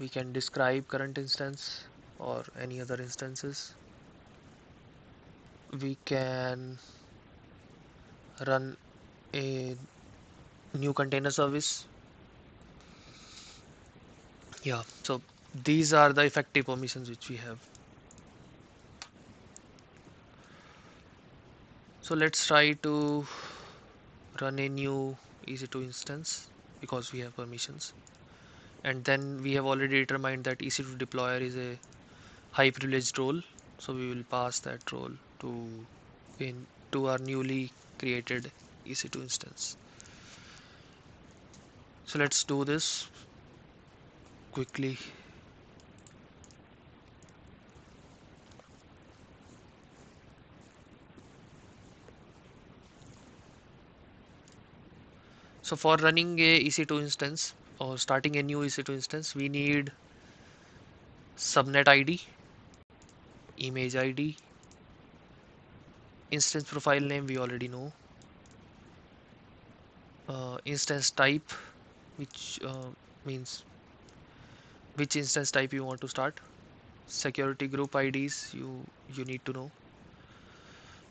we can describe current instance or any other instances, we can run a new container service. Yeah, so these are the effective permissions which we have. So let's try to run a new EC2 instance because we have permissions, and then we have already determined that EC2 deployer is a high privileged role, so we will pass that role to our newly created EC2 instance. So let's do this quickly. So for running a EC2 instance or starting a new EC2 instance, we need subnet ID, image ID, instance profile name we already know, instance type, which means which instance type you want to start, security group IDs you need to know.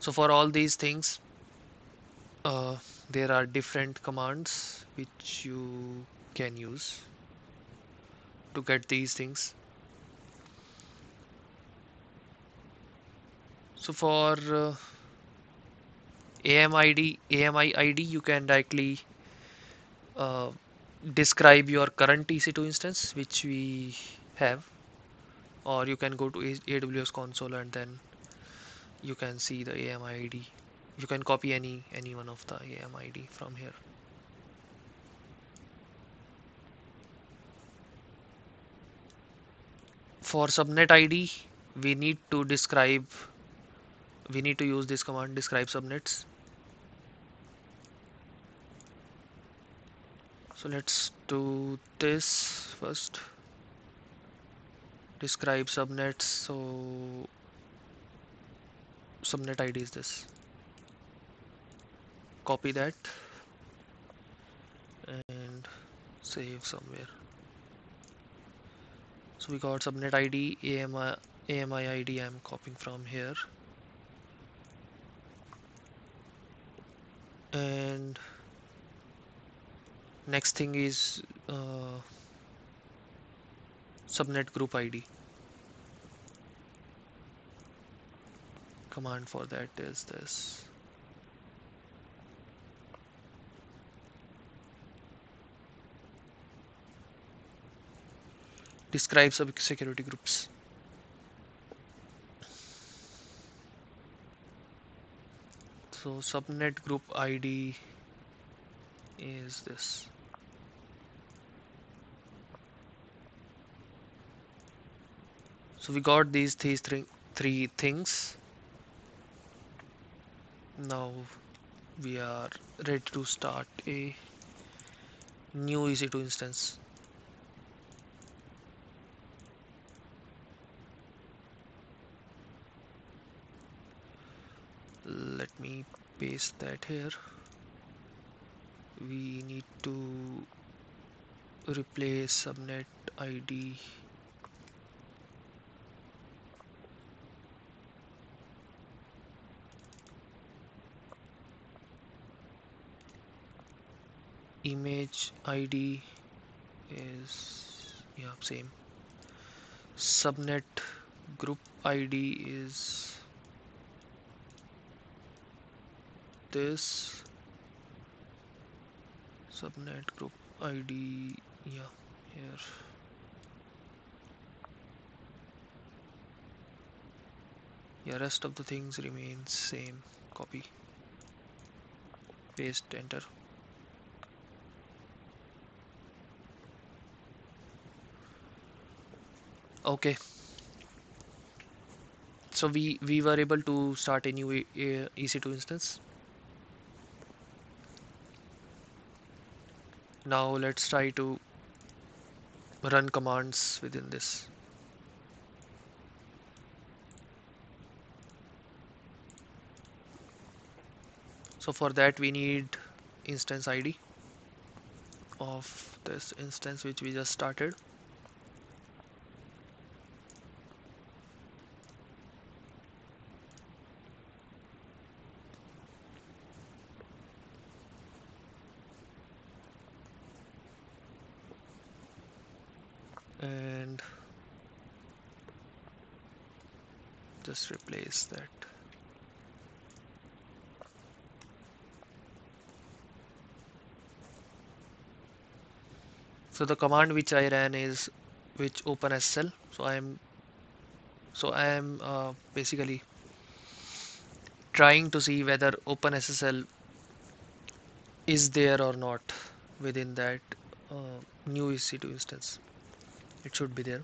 So for all these things there are different commands which you can use to get these things. So for AMI ID, you can directly describe your current EC2 instance which we have, or you can go to AWS console and then you can see the AMI ID. You can copy any one of the AMI ID from here. For subnet ID, we need to use this command, describe subnets. So let's do this first, describe subnets. So subnet ID is this, copy that and save somewhere. So we got subnet ID, AMI ID I'm copying from here, and next thing is subnet group ID. Command for that is this. Describe security groups. So subnet group ID is this. So we got these three things. Now we are ready to start a new EC2 instance. Let me paste that here. We need to replace subnet ID image ID is same, subnet group ID is this, subnet group ID here, Yeah, rest of the things remains same. Copy, paste, enter. Okay, so we were able to start a new EC2 instance. Now let's try to run commands within this. So for that we need instance ID of this instance which we just started. And just replace that. So the command which I ran is which OpenSSL. So I am basically trying to see whether OpenSSL is there or not within that new EC2 instance. It should be there.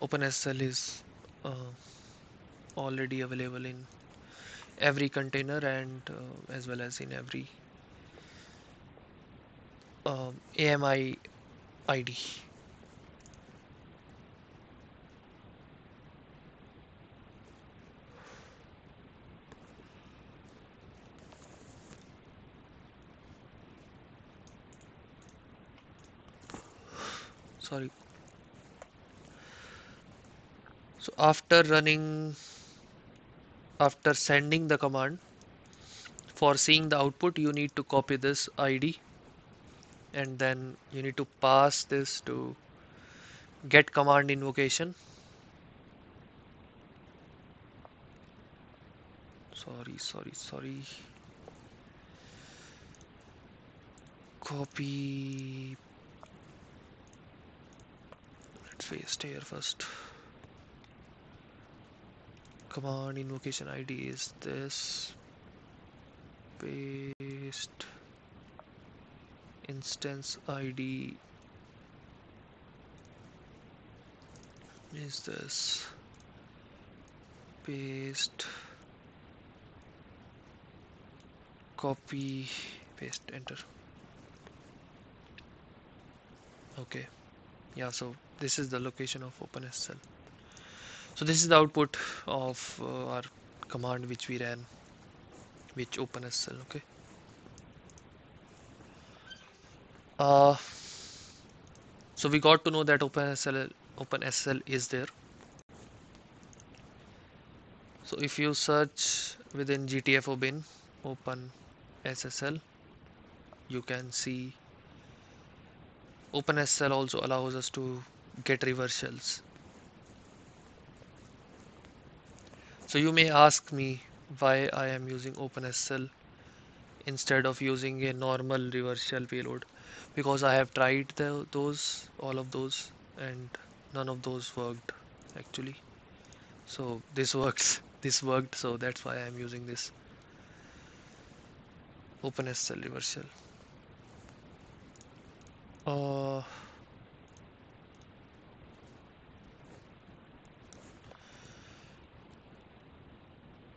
OpenSSL is already available in every container and as well as in every AMI ID. Sorry. So after sending the command, for seeing the output you need to copy this ID and then you need to pass this to get command invocation. Sorry. Copy. Paste here first. Command invocation ID is this. Paste. Instance ID is this. Paste. Copy. Paste. Enter. Okay. Yeah, so this is the location of OpenSSL. So this is the output of our command which we ran, which OpenSSL. Okay. So we got to know that OpenSSL is there. So if you search within GTFO bin OpenSSL, you can see OpenSSL also allows us to get reversals. So you may ask me why I am using OpenSSL instead of using a normal reversal payload, because I have tried all of those and none of those worked actually. So this worked, so that's why I am using this OpenSSL reversal.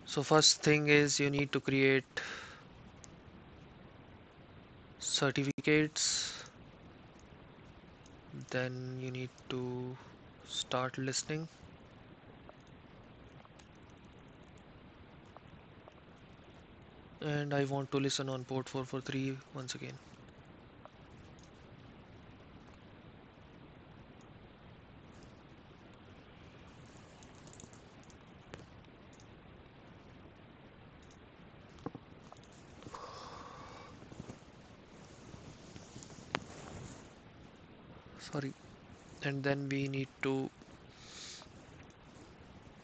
So first thing is you need to create certificates, then you need to start listening. And I want to listen on port 443 once again. Sorry. And then we need to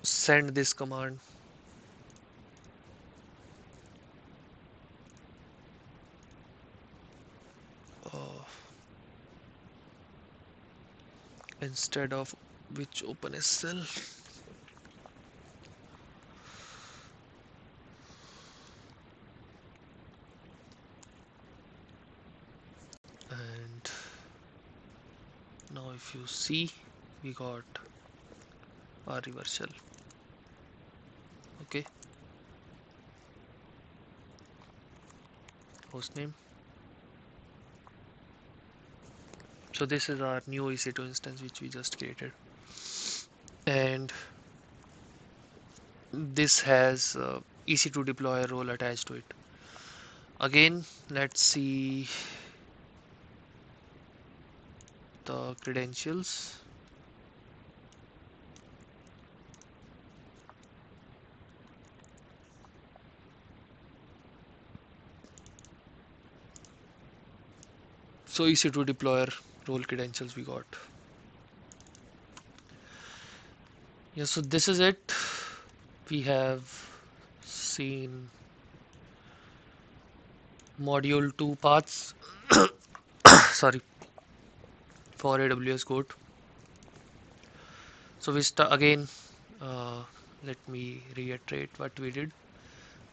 send this command. Instead of which OpenSSL, if you see, we got a reversal. Okay, hostname. So this is our new EC2 instance which we just created, and this has EC2 deployer role attached to it. Again, let's see the credentials. So EC2 deployer role credentials we got. Yeah, so this is it. We have seen module 2 paths sorry, for AWS Code. So we start again, let me reiterate what we did.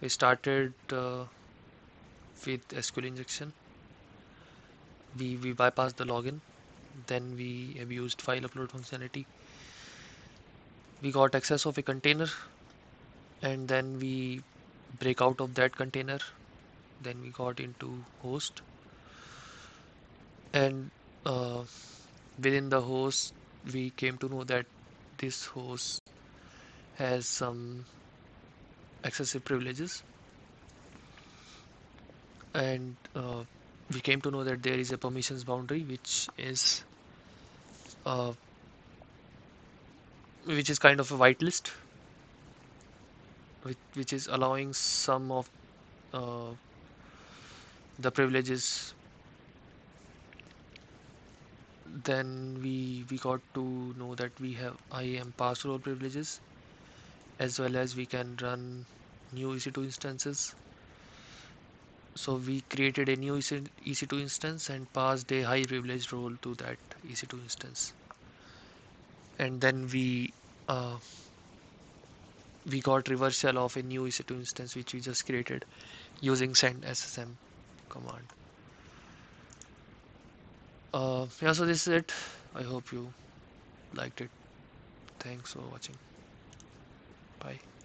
We started with SQL injection. We bypassed the login, then we abused file upload functionality. We got access of a container, and then we break out of that container. Then we got into host, and within the host we came to know that this host has some excessive privileges, and we came to know that there is a permissions boundary which is kind of a whitelist, which is allowing some of the privileges. Then we got to know that we have IAM pass role privileges, as well as we can run new EC2 instances. So we created a new EC2 instance and passed a high privilege role to that EC2 instance, and then we got reversal of a new EC2 instance which we just created using send SSM command. Yeah, so this is it. I hope you liked it. Thanks for watching. Bye.